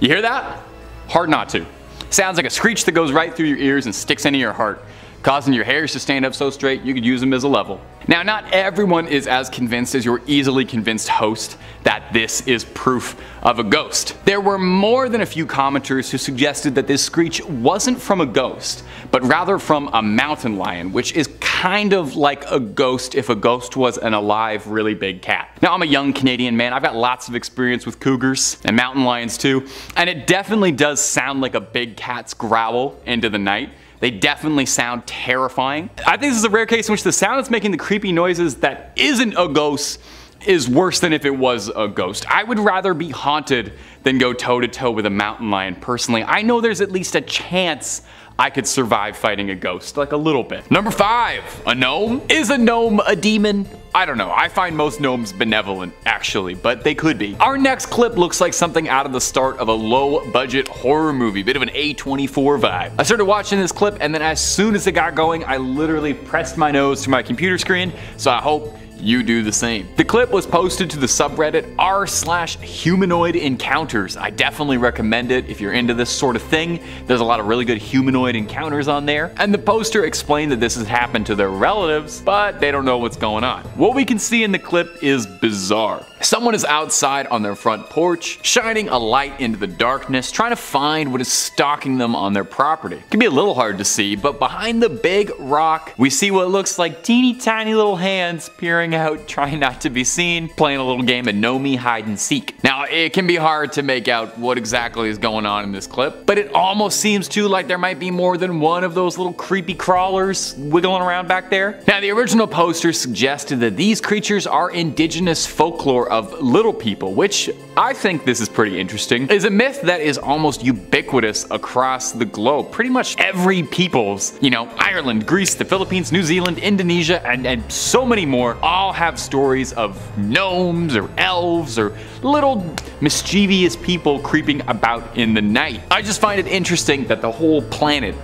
You hear that? Hard not to. Sounds like a screech that goes right through your ears and sticks into your heart, causing your hairs to stand up so straight you could use them as a level. Now, not everyone is as convinced as your easily convinced host that this is proof of a ghost. There were more than a few commenters who suggested that this screech wasn't from a ghost, but rather from a mountain lion, which is kind of like a ghost if a ghost was an alive, really big cat. Now, I'm a young Canadian man, I've got lots of experience with cougars and mountain lions too, and it definitely does sound like a big cat's growl into the night. They definitely sound terrifying. I think this is a rare case in which the sound that's making the creepy noises that isn't a ghost is worse than if it was a ghost. I would rather be haunted than go toe-to-toe with a mountain lion personally. I know there's at least a chance I could survive fighting a ghost, like a little bit. Number 5, a gnome? Is a gnome a demon? I don't know, I find most gnomes benevolent, actually, but they could be. Our next clip looks like something out of the start of a low-budget horror movie, bit of an A24 vibe. I started watching this clip, and then as soon as it got going, I literally pressed my nose to my computer screen, so I hope you do the same. The clip was posted to the subreddit r/humanoid encounters. I definitely recommend it if you're into this sort of thing. There's a lot of really good humanoid encounters on there, and the poster explained that this has happened to their relatives, but they don't know what's going on. What we can see in the clip is bizarre. Someone is outside on their front porch, shining a light into the darkness, trying to find what is stalking them on their property. It can be a little hard to see, but behind the big rock, we see what looks like teeny tiny little hands peering out, trying not to be seen, playing a little game of Nomi hide and seek. Now, it can be hard to make out what exactly is going on in this clip, but it almost seems too like there might be more than one of those little creepy crawlers wiggling around back there. Now, the original poster suggested that these creatures are indigenous folklore of little people, which I think this is pretty interesting, is a myth that is almost ubiquitous across the globe. Pretty much every people's, you know, Ireland, Greece, the Philippines, New Zealand, Indonesia, and so many more, all have stories of gnomes or elves or little mischievous people creeping about in the night. I just find it interesting that the whole planet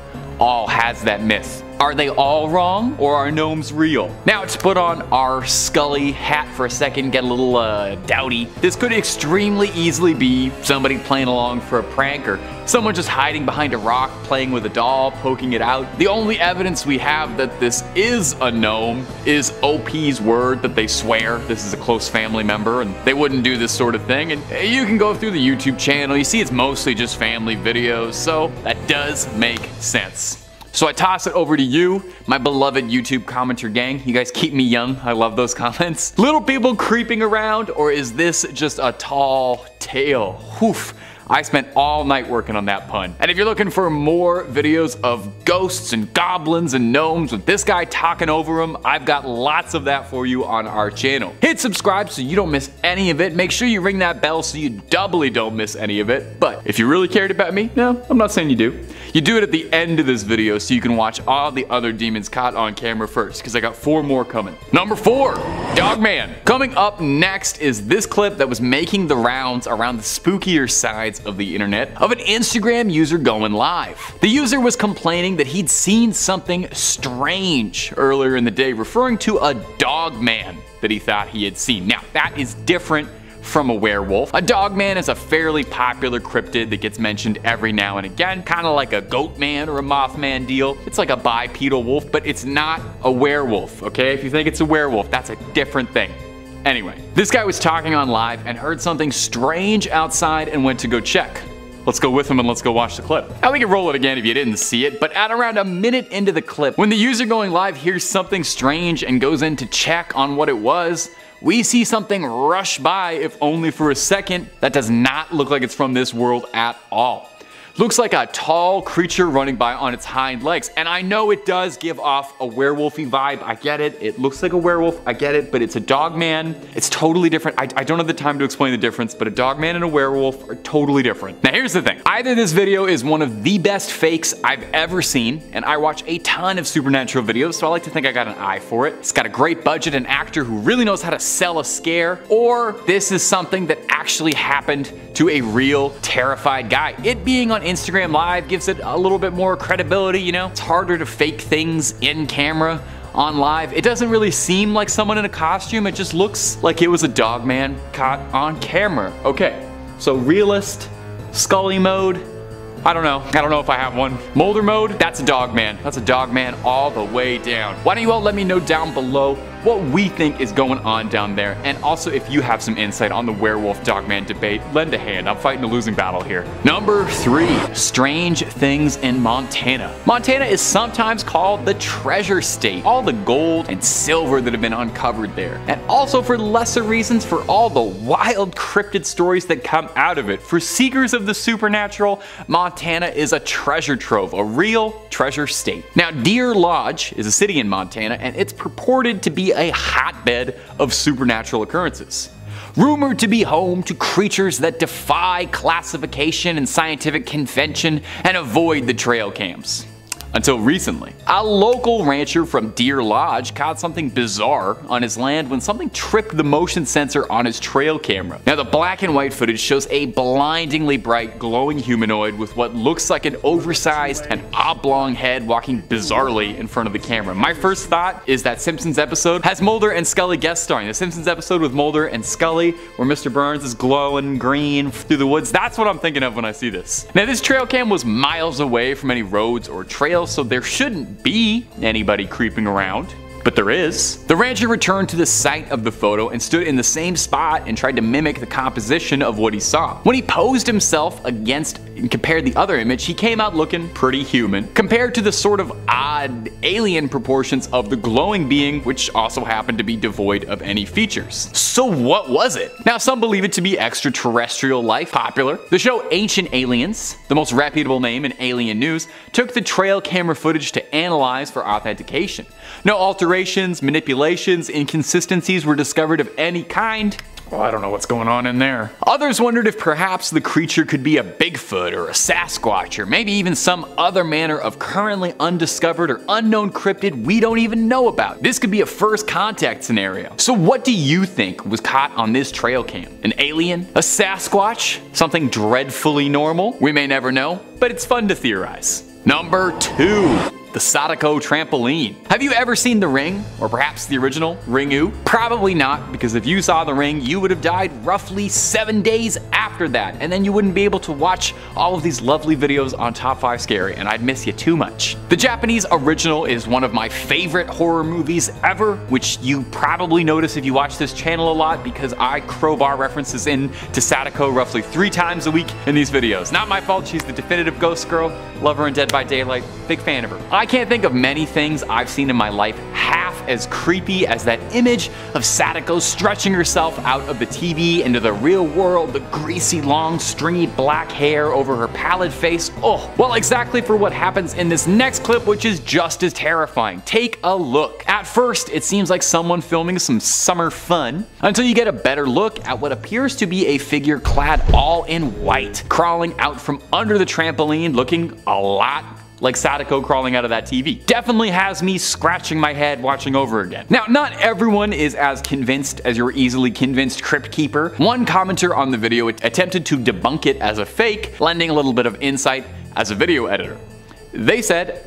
all has that myth. Are they all wrong, or are gnomes real? Now let's put on our Scully hat for a second, get a little dowdy. This could extremely easily be somebody playing along for a prank, or someone just hiding behind a rock, playing with a doll, poking it out. The only evidence we have that this is a gnome is OP's word that they swear this is a close family member, and they wouldn't do this sort of thing. And you can go through the YouTube channel, you see it's mostly just family videos, so that does make sense. So I toss it over to you, my beloved YouTube commenter gang. You guys keep me young, I love those comments. Little people creeping around, or is this just a tall tale? Oof. I spent all night working on that pun. And if you're looking for more videos of ghosts and goblins and gnomes with this guy talking over them, I've got lots of that for you on our channel. Hit subscribe so you don't miss any of it. Make sure you ring that bell so you doubly don't miss any of it. But if you really cared about me, no, I'm not saying you do. You do it at the end of this video so you can watch all the other demons caught on camera first, because I got 4 more coming. Number 4, Dogman. Coming up next is this clip that was making the rounds around the spookier sides of the internet of an Instagram user going live. The user was complaining that he'd seen something strange earlier in the day, referring to a dog man that he thought he had seen. Now, that is different from a werewolf. A dogman is a fairly popular cryptid that gets mentioned every now and again, kind of like a goat man or a mothman deal. It's like a bipedal wolf, but it's not a werewolf, okay? If you think it's a werewolf, that's a different thing. Anyway, this guy was talking on live and heard something strange outside and went to go check. Let's go with him and let's go watch the clip. Now we can roll it again if you didn't see it, but at around a minute into the clip, when the user going live hears something strange and goes in to check on what it was, we see something rush by, if only for a second, that does not look like it's from this world at all. Looks like a tall creature running by on its hind legs. And I know it does give off a werewolfy vibe. I get it. It looks like a werewolf. I get it. But it's a dog man. It's totally different. I don't have the time to explain the difference, but a dog man and a werewolf are totally different. Now here's the thing. Either this video is one of the best fakes I've ever seen, and I watch a ton of supernatural videos, so I like to think I got an eye for it. It's got a great budget and actor who really knows how to sell a scare, or this is something that actually happened to a real terrified guy. It being on Instagram Live gives it a little bit more credibility, you know? It's harder to fake things in camera on live. It doesn't really seem like someone in a costume, it just looks like it was a dog man caught on camera. Okay, so realist, Scully mode, I don't know if I have one. Mulder mode, that's a dog man. That's a dog man all the way down. Why don't you all let me know down below what we think is going on down there, and also if you have some insight on the werewolf dogman debate, lend a hand. I'm fighting a losing battle here. Number 3, strange things in Montana. Montana is sometimes called the Treasure State. All the gold and silver that have been uncovered there, and also for lesser reasons for all the wild cryptid stories that come out of it. For seekers of the supernatural, Montana is a treasure trove, a real treasure state. Now, Deer Lodge is a city in Montana, and it's purported to be a hotbed of supernatural occurrences. Rumored to be home to creatures that defy classification and scientific convention and avoid the trail cams. Until recently, a local rancher from Deer Lodge caught something bizarre on his land when something tripped the motion sensor on his trail camera. Now the black and white footage shows a blindingly bright glowing humanoid with what looks like an oversized and oblong head walking bizarrely in front of the camera. My first thought is that Simpsons episode has Mulder and Scully guest starring. The Simpsons episode with Mulder and Scully where Mr. Burns is glowing green through the woods. That's what I'm thinking of when I see this. Now this trail cam was miles away from any roads or trails, so there shouldn't be anybody creeping around, but there is. The rancher returned to the site of the photo and stood in the same spot and tried to mimic the composition of what he saw. When he posed himself against and compared the other image, he came out looking pretty human compared to the sort of odd alien proportions of the glowing being, which also happened to be devoid of any features. So what was it? Now some believe it to be extraterrestrial life. Popular, the show Ancient Aliens, the most reputable name in alien news, took the trail camera footage to analyze for authentication. No alterations, manipulations, inconsistencies were discovered of any kind. Well, I don't know what's going on in there. Others wondered if perhaps the creature could be a Bigfoot or a Sasquatch or maybe even some other manner of currently undiscovered or unknown cryptid we don't even know about. This could be a first contact scenario. So what do you think was caught on this trail cam? An alien? A Sasquatch? Something dreadfully normal? We may never know, but it's fun to theorize. Number 2. The Sadako trampoline. Have you ever seen The Ring? Or perhaps the original, Ringu? Probably not, because if you saw The Ring, you would have died roughly 7 days after that, and then you wouldn't be able to watch all of these lovely videos on Top 5 Scary, and I'd miss you too much. The Japanese original is one of my favorite horror movies ever, which you probably notice if you watch this channel a lot, because I crowbar references in to Sadako roughly 3 times a week in these videos. Not my fault, she's the definitive ghost girl, lover in Dead by Daylight, big fan of her. I can't think of many things I've seen in my life half as creepy as that image of Sadako stretching herself out of the TV into the real world, the greasy, long, stringy black hair over her pallid face. Oh, well, exactly for what happens in this next clip, which is just as terrifying. Take a look. At first, it seems like someone filming some summer fun until you get a better look at what appears to be a figure clad all in white, crawling out from under the trampoline, looking a lot like Sadako crawling out of that TV. Definitely has me scratching my head watching over again. Now, not everyone is as convinced as your easily convinced crypt keeper. One commenter on the video attempted to debunk it as a fake, lending a little bit of insight as a video editor. They said,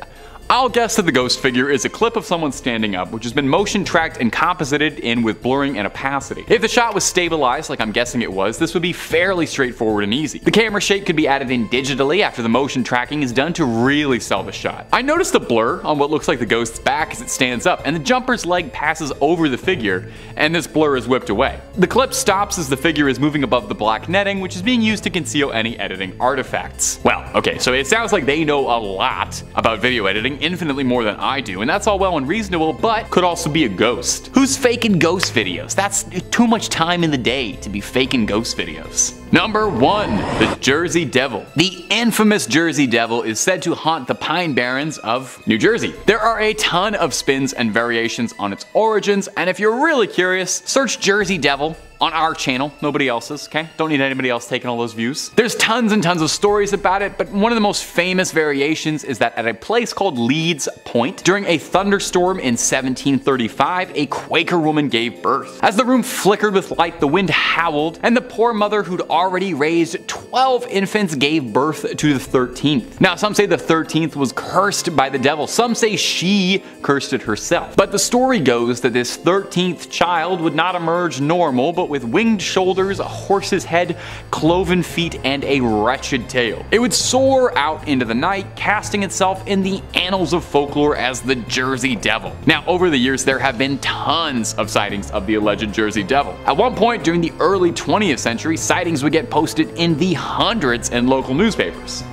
"I'll guess that the ghost figure is a clip of someone standing up, which has been motion tracked and composited in with blurring and opacity. If the shot was stabilized, like I'm guessing it was, this would be fairly straightforward and easy. The camera shake could be added in digitally after the motion tracking is done to really sell the shot. I noticed the blur on what looks like the ghost's back as it stands up, and the jumper's leg passes over the figure, and this blur is whipped away. The clip stops as the figure is moving above the black netting, which is being used to conceal any editing artifacts." Well, okay, so it sounds like they know a lot about video editing, infinitely more than I do, and that's all well and reasonable, but could also be a ghost. Who's faking ghost videos? That's too much time in the day to be faking ghost videos. Number 1, the Jersey Devil. The infamous Jersey Devil is said to haunt the Pine Barrens of New Jersey. There are a ton of spins and variations on its origins, and if you're really curious, search Jersey Devil on our channel, nobody else's, okay? Don't need anybody else taking all those views. There's tons and tons of stories about it, but one of the most famous variations is that at a place called Leeds Point, during a thunderstorm in 1735, a Quaker woman gave birth. As the room flickered with light, the wind howled, and the poor mother who'd already raised 12 infants gave birth to the 13th. Now, some say the 13th was cursed by the devil. Some say she cursed it herself. But the story goes that this 13th child would not emerge normal, but with winged shoulders, a horse's head, cloven feet, and a wretched tail. It would soar out into the night, casting itself in the annals of folklore as the Jersey Devil. Now, over the years, there have been tons of sightings of the alleged Jersey Devil. At one point during the early 20th century, sightings would get posted in the hundreds in local newspapers.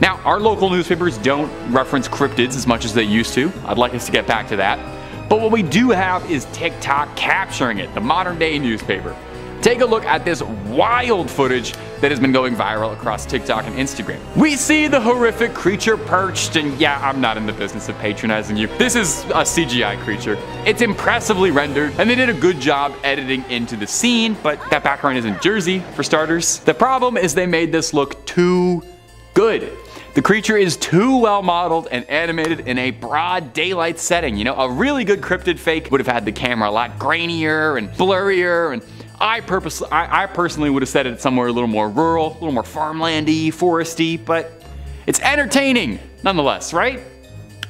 Now, our local newspapers don't reference cryptids as much as they used to. I'd like us to get back to that. But what we do have is TikTok capturing it, the modern day newspaper. take a look at this wild footage that has been going viral across TikTok and Instagram. We see the horrific creature perched, and yeah, I'm not in the business of patronizing you. This is a CGI creature. It's impressively rendered, and they did a good job editing into the scene, but that background isn't Jersey, for starters. The problem is they made this look too good. The creature is too well modeled and animated in a broad daylight setting. You know, a really good cryptid fake would have had the camera a lot grainier and blurrier, and I personally would have set it somewhere a little more rural, a little more farmlandy, foresty, but it's entertaining nonetheless, right?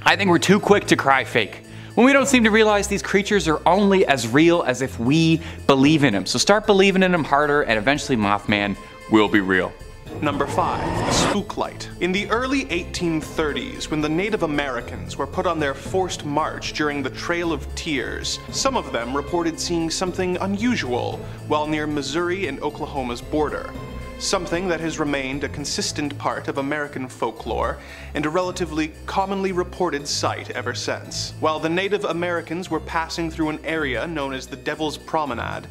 I think we're too quick to cry fake when we don't seem to realize these creatures are only as real as if we believe in them. So start believing in them harder, and eventually Mothman will be real. Number 5. The spook light. In the early 1830s, when the Native Americans were put on their forced march during the Trail of Tears, some of them reported seeing something unusual while near Missouri and Oklahoma's border. Something that has remained a consistent part of American folklore and a relatively commonly reported sight ever since. While the Native Americans were passing through an area known as the Devil's Promenade,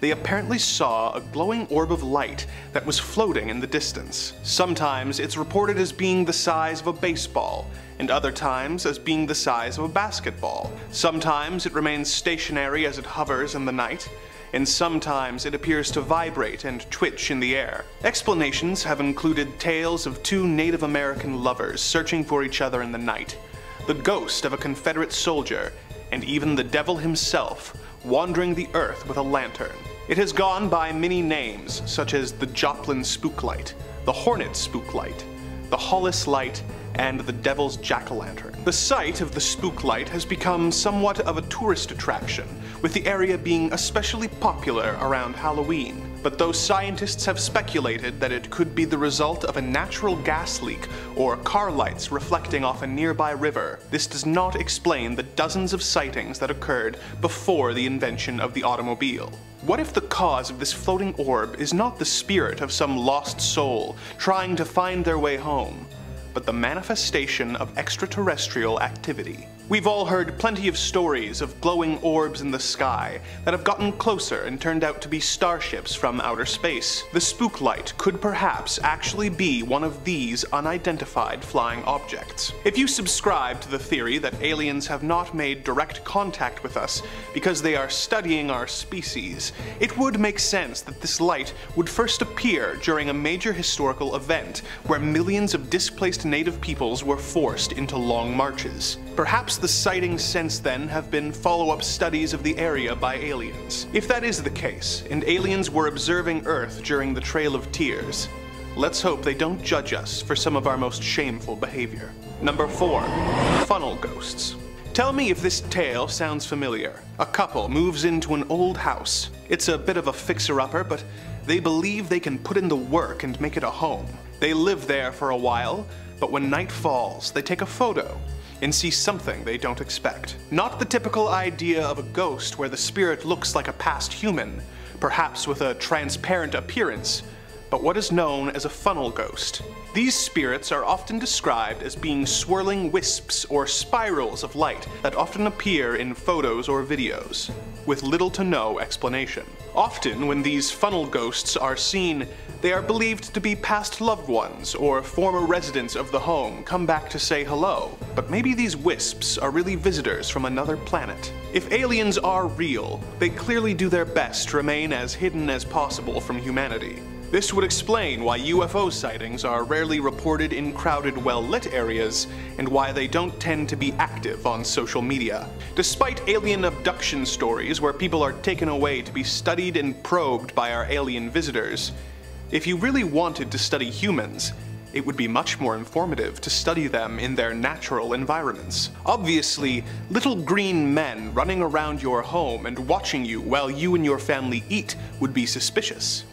they apparently saw a glowing orb of light that was floating in the distance. Sometimes it's reported as being the size of a baseball, and other times as being the size of a basketball. Sometimes it remains stationary as it hovers in the night, and sometimes it appears to vibrate and twitch in the air. Explanations have included tales of two Native American lovers searching for each other in the night, the ghost of a Confederate soldier, and even the devil himself wandering the earth with a lantern. It has gone by many names, such as the Joplin Spooklight, the Hornet Spooklight, the Hollis Light, and the Devil's Jack-o'-lantern. The site of the Spooklight has become somewhat of a tourist attraction, with the area being especially popular around Halloween. But though scientists have speculated that it could be the result of a natural gas leak or car lights reflecting off a nearby river, this does not explain the dozens of sightings that occurred before the invention of the automobile. What if the cause of this floating orb is not the spirit of some lost soul trying to find their way home, but the manifestation of extraterrestrial activity? We've all heard plenty of stories of glowing orbs in the sky that have gotten closer and turned out to be starships from outer space. The spook light could perhaps actually be one of these unidentified flying objects. If you subscribe to the theory that aliens have not made direct contact with us because they are studying our species, it would make sense that this light would first appear during a major historical event where millions of displaced native peoples were forced into long marches. Perhaps the sightings since then have been follow-up studies of the area by aliens. If that is the case, and aliens were observing Earth during the Trail of Tears, let's hope they don't judge us for some of our most shameful behavior. Number 4. Funnel ghosts. Tell me if this tale sounds familiar. A couple moves into an old house. It's a bit of a fixer-upper, but they believe they can put in the work and make it a home. They live there for a while, but when night falls, they take a photo and see something they don't expect. Not the typical idea of a ghost where the spirit looks like a past human, perhaps with a transparent appearance, but what is known as a funnel ghost. These spirits are often described as being swirling wisps or spirals of light that often appear in photos or videos, with little to no explanation. Often, when these funnel ghosts are seen, they are believed to be past loved ones or former residents of the home come back to say hello. But maybe these wisps are really visitors from another planet. If aliens are real, they clearly do their best to remain as hidden as possible from humanity. This would explain why UFO sightings are rarely reported in crowded, well-lit areas, and why they don't tend to be active on social media. Despite alien abduction stories where people are taken away to be studied and probed by our alien visitors, if you really wanted to study humans, it would be much more informative to study them in their natural environments. Obviously, little green men running around your home and watching you while you and your family eat would be suspicious.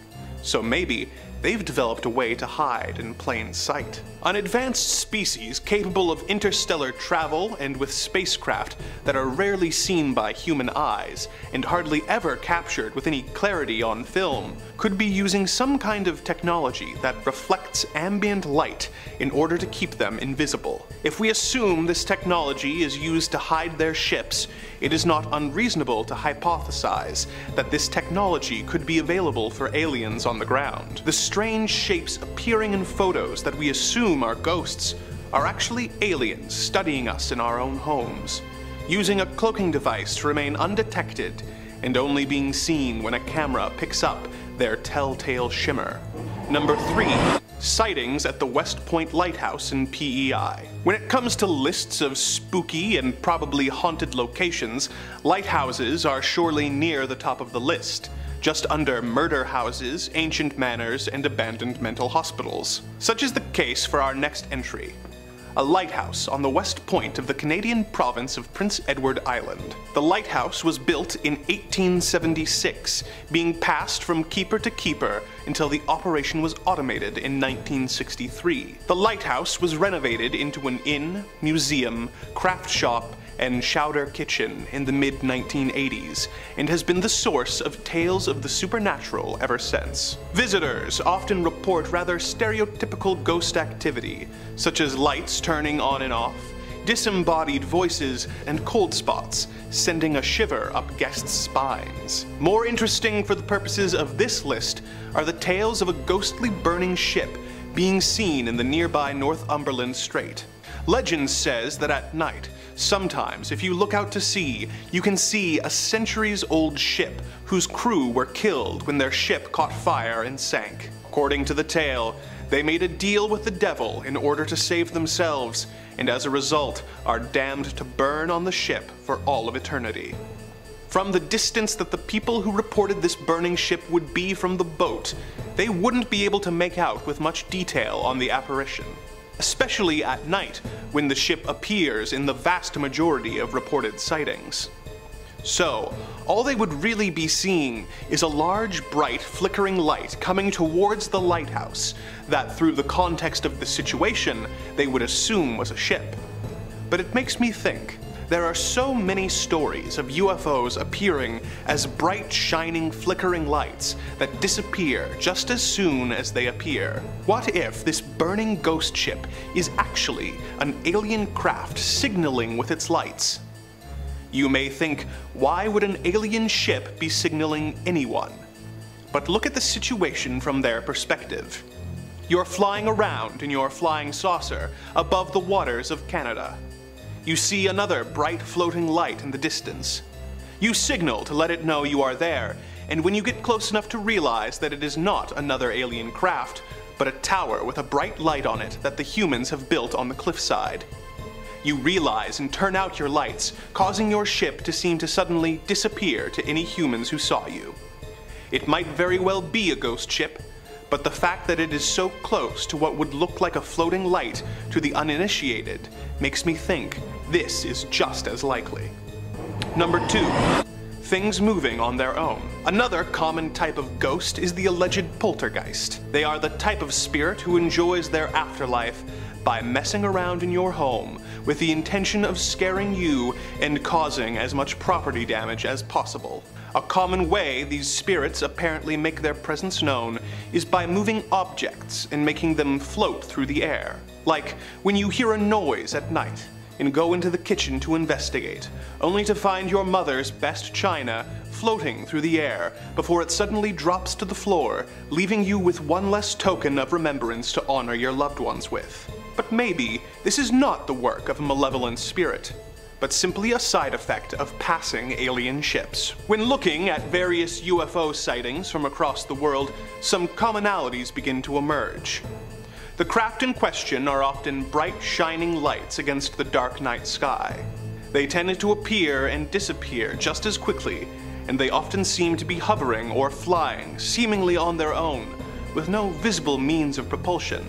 So maybe they've developed a way to hide in plain sight. An advanced species capable of interstellar travel and with spacecraft that are rarely seen by human eyes and hardly ever captured with any clarity on film could be using some kind of technology that reflects ambient light in order to keep them invisible. If we assume this technology is used to hide their ships, it is not unreasonable to hypothesize that this technology could be available for aliens on the ground. The strange shapes appearing in photos that we assume are ghosts are actually aliens studying us in our own homes, using a cloaking device to remain undetected and only being seen when a camera picks up their telltale shimmer. Number 3. Sightings at the West Point Lighthouse in PEI. When it comes to lists of spooky and probably haunted locations, lighthouses are surely near the top of the list, just under murder houses, ancient manors, and abandoned mental hospitals. Such is the case for our next entry. A lighthouse on the west point of the Canadian province of Prince Edward Island. The lighthouse was built in 1876, being passed from keeper to keeper until the operation was automated in 1963. The lighthouse was renovated into an inn, museum, craft shop, and chowder kitchen in the mid-1980s, and has been the source of tales of the supernatural ever since. Visitors often report rather stereotypical ghost activity, such as lights turning on and off, disembodied voices, and cold spots, sending a shiver up guests' spines. More interesting for the purposes of this list are the tales of a ghostly burning ship being seen in the nearby Northumberland Strait. Legend says that at night, sometimes, if you look out to sea, you can see a centuries-old ship whose crew were killed when their ship caught fire and sank. According to the tale, they made a deal with the devil in order to save themselves, and as a result, are damned to burn on the ship for all of eternity. From the distance that the people who reported this burning ship would be from the boat, they wouldn't be able to make out with much detail on the apparition, especially at night when the ship appears in the vast majority of reported sightings. So, all they would really be seeing is a large, bright, flickering light coming towards the lighthouse that, through the context of the situation, they would assume was a ship. But it makes me think. There are so many stories of UFOs appearing as bright, shining, flickering lights that disappear just as soon as they appear. What if this burning ghost ship is actually an alien craft signaling with its lights? You may think, why would an alien ship be signaling anyone? But look at the situation from their perspective. You're flying around in your flying saucer above the waters of Canada. You see another bright floating light in the distance. You signal to let it know you are there, and when you get close enough to realize that it is not another alien craft, but a tower with a bright light on it that the humans have built on the cliffside. You realize and turn out your lights, causing your ship to seem to suddenly disappear to any humans who saw you. It might very well be a ghost ship, but the fact that it is so close to what would look like a floating light to the uninitiated makes me think this is just as likely. Number 2. Things moving on their own. Another common type of ghost is the alleged poltergeist. They are the type of spirit who enjoys their afterlife by messing around in your home with the intention of scaring you and causing as much property damage as possible. A common way these spirits apparently make their presence known is by moving objects and making them float through the air. Like when you hear a noise at night and go into the kitchen to investigate, only to find your mother's best china floating through the air before it suddenly drops to the floor, leaving you with one less token of remembrance to honor your loved ones with. But maybe this is not the work of a malevolent spirit, but simply a side effect of passing alien ships. When looking at various UFO sightings from across the world, some commonalities begin to emerge. The craft in question are often bright, shining lights against the dark night sky. They tend to appear and disappear just as quickly, and they often seem to be hovering or flying, seemingly on their own, with no visible means of propulsion,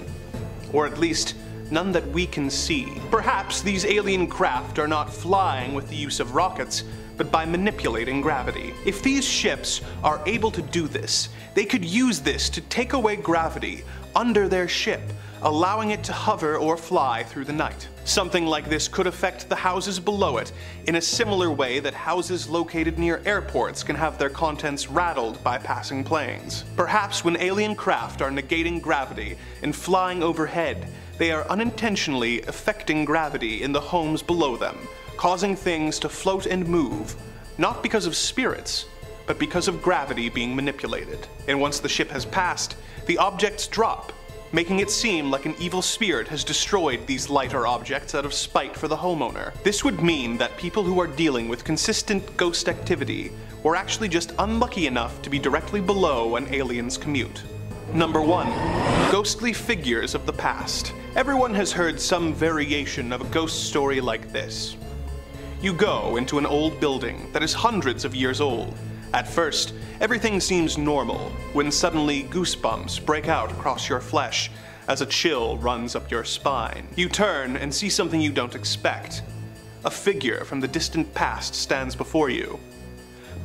or at least none that we can see. Perhaps these alien craft are not flying with the use of rockets, but by manipulating gravity. If these ships are able to do this, they could use this to take away gravity, under their ship, allowing it to hover or fly through the night. Something like this could affect the houses below it in a similar way that houses located near airports can have their contents rattled by passing planes. Perhaps when alien craft are negating gravity and flying overhead, they are unintentionally affecting gravity in the homes below them, causing things to float and move, not because of spirits, but because of gravity being manipulated. And once the ship has passed, the objects drop, making it seem like an evil spirit has destroyed these lighter objects out of spite for the homeowner. This would mean that people who are dealing with consistent ghost activity were actually just unlucky enough to be directly below an alien's commute. Number 1. Ghostly figures of the past. Everyone has heard some variation of a ghost story like this. You go into an old building that is hundreds of years old. At first, everything seems normal, when suddenly goosebumps break out across your flesh as a chill runs up your spine. You turn and see something you don't expect. A figure from the distant past stands before you.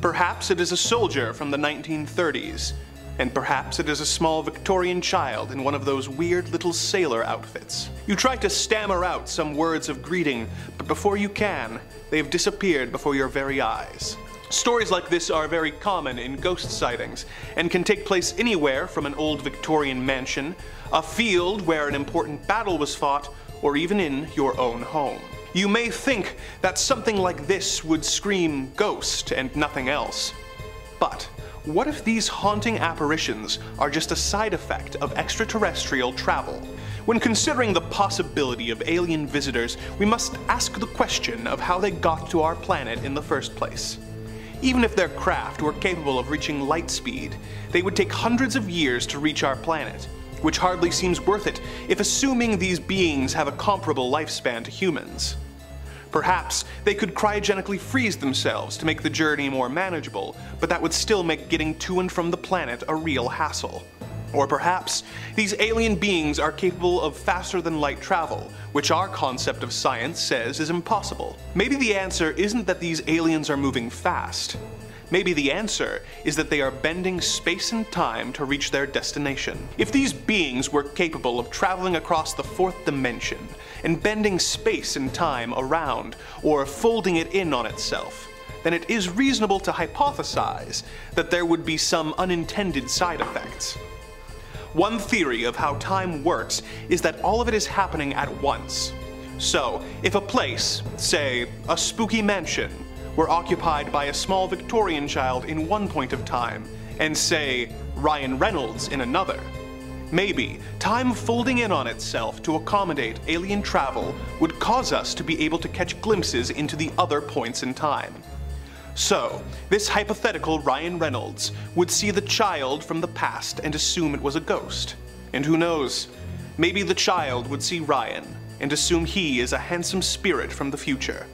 Perhaps it is a soldier from the 1930s, and perhaps it is a small Victorian child in one of those weird little sailor outfits. You try to stammer out some words of greeting, but before you can, they have disappeared before your very eyes. Stories like this are very common in ghost sightings, and can take place anywhere from an old Victorian mansion, a field where an important battle was fought, or even in your own home. You may think that something like this would scream ghost and nothing else. But what if these haunting apparitions are just a side effect of extraterrestrial travel? When considering the possibility of alien visitors, we must ask the question of how they got to our planet in the first place. Even if their craft were capable of reaching light speed, they would take hundreds of years to reach our planet, which hardly seems worth it if assuming these beings have a comparable lifespan to humans. Perhaps they could cryogenically freeze themselves to make the journey more manageable, but that would still make getting to and from the planet a real hassle. Or perhaps these alien beings are capable of faster-than-light travel, which our concept of science says is impossible. Maybe the answer isn't that these aliens are moving fast. Maybe the answer is that they are bending space and time to reach their destination. If these beings were capable of traveling across the fourth dimension and bending space and time around or folding it in on itself, then it is reasonable to hypothesize that there would be some unintended side effects. One theory of how time works is that all of it is happening at once. So, if a place, say, a spooky mansion, were occupied by a small Victorian child in one point of time, and say, Ryan Reynolds in another, maybe time folding in on itself to accommodate alien travel would cause us to be able to catch glimpses into the other points in time. So, this hypothetical Ryan Reynolds would see the child from the past and assume it was a ghost. And who knows, maybe the child would see Ryan and assume he is a handsome spirit from the future.